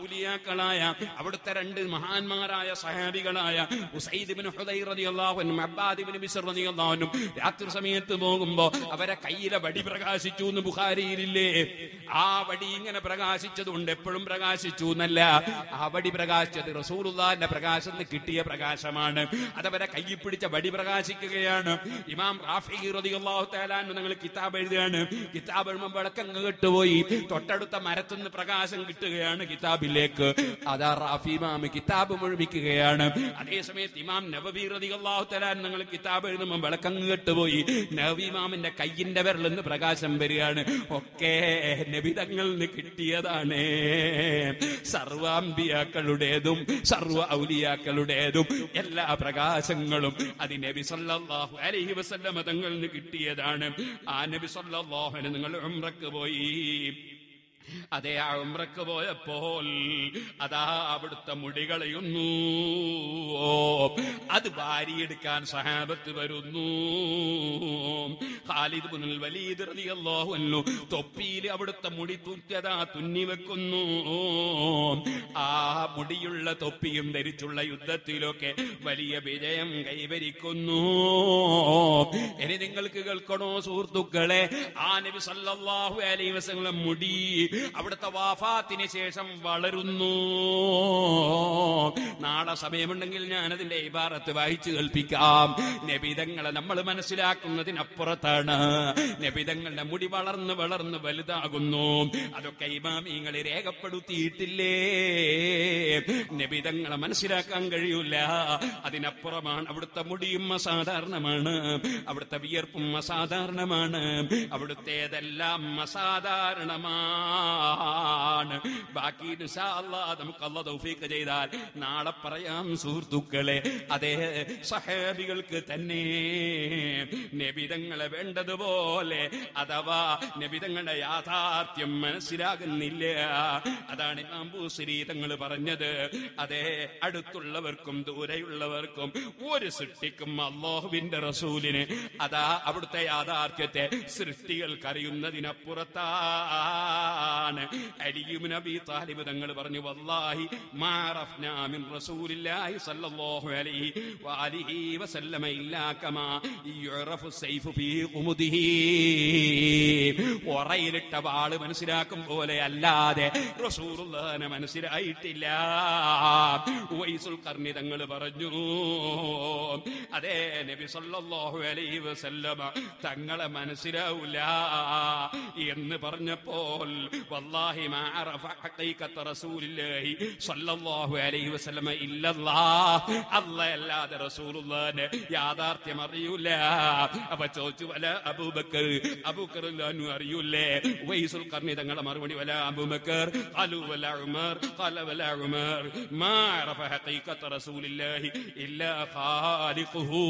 ഔലിയാക്കളായ അവിടുത്തെ രണ്ട് മഹാന്മാരായ സഹാബികളായ ഉസൈദ് ഇബ്നു ഹുദൈർ റളിയല്ലാഹു അൻഹു, അബ്ബാദ് ഇബ്നു ബിശ്ർ റളിയല്ലാഹു അൻഹു രാത്രി സമയത്ത് പോകുമ്പോ അവരെ കയ്യിലെ വടി പ്രകാശിച്ചു എന്ന് ബുഖാരിയിലില്ലേ. ആ വടി ഇങ്ങനെ പ്രകാശിച്ചതുകൊണ്ട് എപ്പോഴും പ്രകാശിച്ചു എന്നല്ല, ആ വടി പ്രകാശിച്ചത് റസൂൽ റസൂലുള്ളാഹിന്റെ പ്രകാശത്തിന് കിട്ടിയ പ്രകാശമാണ്. അതവരെ കയ്യിൽ പിടിച്ച വടി പ്രകാശിക്കുകയാണ്. ഇമാം റാഫിഈ റളിയല്ലാഹു തആല നിങ്ങൾ കിതാബ് എഴുതുകയാണ്. കിതാബ് എഴുതുമ്പോൾ വിളക്കങ്ങ് കെട്ടുപോയി, തൊട്ടടുത്ത മരത്തുനിന്ന് പ്രകാശം കിട്ടുകയാണ് കിതാബിലേക്ക്. അതാ റാഫി ഇമാം കിതാബ് മുഴുമിക്കുകയാണ്. അതേസമയത്ത് ഇമാം നബവി റളിയല്ലാഹു തആല നിങ്ങൾ കിതാബ് എഴുതുമ്പോൾ വിളക്കങ്ങ് കെട്ടുപോയി, നബവി ഇമാമിന്റെ കയ്യിന്റെ വിരലിൽ നിന്ന് പ്രകാശം വരികയാണ്. ഒക്കെ നബി തങ്ങളിൽ നിന്ന് കിട്ടിയതാണ്. സർവാംബിയാക്കളുടേതും സർവ്വ ഔലിയാക്കളുടേതും എല്ലാ പ്രകാശങ്ങളും അത് നബി സല്ലല്ലാഹു അലൈഹി വസല്ലം തങ്ങളിൽ നിന്ന് കിട്ടിയതാണ്. ആ നബി സല്ലല്ലാഹു അലൈഹി വസല്ലം നിങ്ങൾ ഉംറക്ക് പോയി. അതേ ആ ഉംറക്ക് പോയപ്പോൾ അതാ അവിടുത്തെ മുടി കളയുന്നു. അത് വാരിയെടുക്കാൻ സഹാബത്ത് വരുന്നു. ഖാലിദ് ഇബ്നുൽ വലീദ് റളിയല്ലാഹു അൻഹു തൊപ്പിയിൽ അവിടുത്തെ മുടി തൂക്കിയതാ തുന്നി വെക്കുന്നു. ആ മുടിയുള്ള തൊപ്പിയും ധരിച്ചുള്ള യുദ്ധത്തിലൊക്കെ വലിയ വിജയം കൈവരിക്കുന്നു. ഇനി നിങ്ങൾക്ക് കേൾക്കണോ സുഹൃത്തുക്കളെ, ആ നബി സല്ലല്ലാഹു അലൈഹി വസല്ലം മുടി അവിടുത്തെ വഫാത്തിന് ശേഷം വളരുന്നു. നാളെ സമയമുണ്ടെങ്കിൽ ഞാനതിന്റെ ഇബാറത്ത് വായിച്ചു കേൾപ്പിക്കാം. നബിതങ്ങളെ നമ്മൾ മനസ്സിലാക്കുന്നതിനപ്പുറത്താണ്. നബിതങ്ങളുടെ മുടി വളർന്ന് വളർന്ന് വലുതാകുന്നു. അതൊക്കെ ഇമാമിങ്ങൾ രേഖപ്പെടുത്തിയിട്ടില്ലേ. നബിതങ്ങളെ മനസ്സിലാക്കാൻ കഴിയൂല. അതിനപ്പുറമാണ് അവിടുത്തെ മുടിയും അസാധാരണമാണ്, അവിടുത്തെ വിയർപ്പും അസാധാരണമാണ്, അവിടുത്തേതെല്ലാം അസാധാരണമാണ്. ബാക്കി ഇൻഷാ അല്ലാഹ് നമുക്ക് അല്ലാഹ് തൗഫീഖ് ചെയ്താൽ നാളെ പറയാം സുഹൃത്തുക്കളെ. അതേ സഹാബികൾക്ക് തന്നെ നബിതങ്ങളെ വേണ്ടതുപോലെ അഥവാ നബിതങ്ങളുടെ യാഥാർത്ഥ്യം മനസ്സിലാകുന്നില്ല. അതാണ് ഇമാം ബൂസരി തങ്ങൾ പറഞ്ഞത്. അതേ, അടുത്തുള്ളവർക്കും ദൂരെയുള്ളവർക്കും ഒരു സൃഷ്ടിക്കും അല്ലാഹുവിന്റെ റസൂലിന് അതാ അവിടുത്തെ യാഥാർത്ഥ്യത്തെ സൃഷ്ടികൾക്കറിയുന്നതിനപ്പുറത്താണ്. അലിബ്നു അബീ താലിബ് തങ്ങൾ പറഞ്ഞു, വല്ലാഹി മാ റഫ്നാ മിൻ റസൂലില്ലാഹി സല്ലല്ലാഹു അലൈഹി വഅലിഹി വസല്ലമ ഇല്ലാ കമാ യുറഫു സൈഫു ഫീ ഖുമുദിഹി. ഒറയിലിട്ട വാള് മനസ്സിലാക്കും പോലെ അല്ലാതെ റസൂലുള്ളാഹിനെ മനസ്സിലായിട്ടില്ല. ഉവൈസുൽ ഖർനി തങ്ങൾ പറഞ്ഞു, അതേ നബി സല്ലല്ലാഹു അലൈഹി വസല്ലമ തങ്ങളെ മനസ്സിലാവൂല എന്ന് പറഞ്ഞപ്പോൾ വല്ലാഹി മാ അറഫ ഹഖീഖത റസൂലുള്ളാഹി സല്ലല്ലാഹു അലൈഹി വസല്ലമ ഇല്ലല്ലാഹ്, അല്ലാഹ് അല്ലാതെ റസൂലുള്ളാഹിനെ യാഥാർത്ഥ്യം അറിയൂല. അപ്പൊ ചോദിച്ചു, വല അബൂബക്കർ, അബൂബക്കർ അല്ലാഹു അറിയൂലേ? ഉവൈസുൽ ഖർനി തങ്ങളെ മറുപടി, വല അബൂബക്കർ ഖാലു വല ഉമർ ഖാല വല ഉമർ മാ അറഫ ഹഖീഖത റസൂലുള്ളാഹി ഇല്ലാ ഖാലിഖുഹു.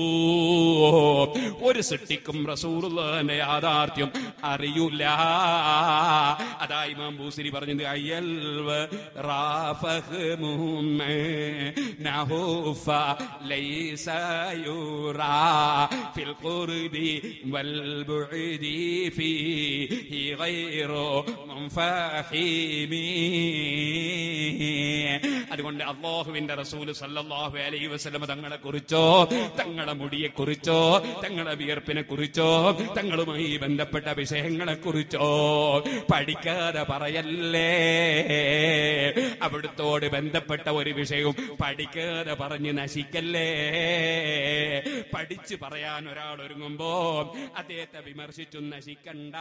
ഒരു സൃഷ്ടിക്കും റസൂലുള്ളാഹിന്റെ യാഥാർത്ഥ്യം അറിയൂല. അതാ ഇമാം ബൂസരി പറഞ്ഞത്, അയൽ അതുകൊണ്ട് അല്ലാഹുവിന്റെ റസൂൽ സല്ലല്ലാഹു അലൈഹി വസല്ലം തങ്ങളെ കുറിച്ചോ തങ്ങളുടെ മുടിയെ കുറിച്ചോ തങ്ങളുടെ വിയർപ്പിനെ കുറിച്ചോ തങ്ങളുമായി ബന്ധപ്പെട്ട വിഷയങ്ങളെ കുറിച്ചോ പഠിക്കാതെ പറയല്ലേ. അവിടുത്തോട് ബന്ധപ്പെട്ട ഒരു വിഷയവും പഠിക്കാതെ പറഞ്ഞ് നശിക്കല്ലേ. പഠിച്ചു പറയാൻ ഒരാൾ ഒരുങ്ങുമ്പോ അദ്ദേഹത്തെ വിമർശിച്ചു നശിക്കണ്ട.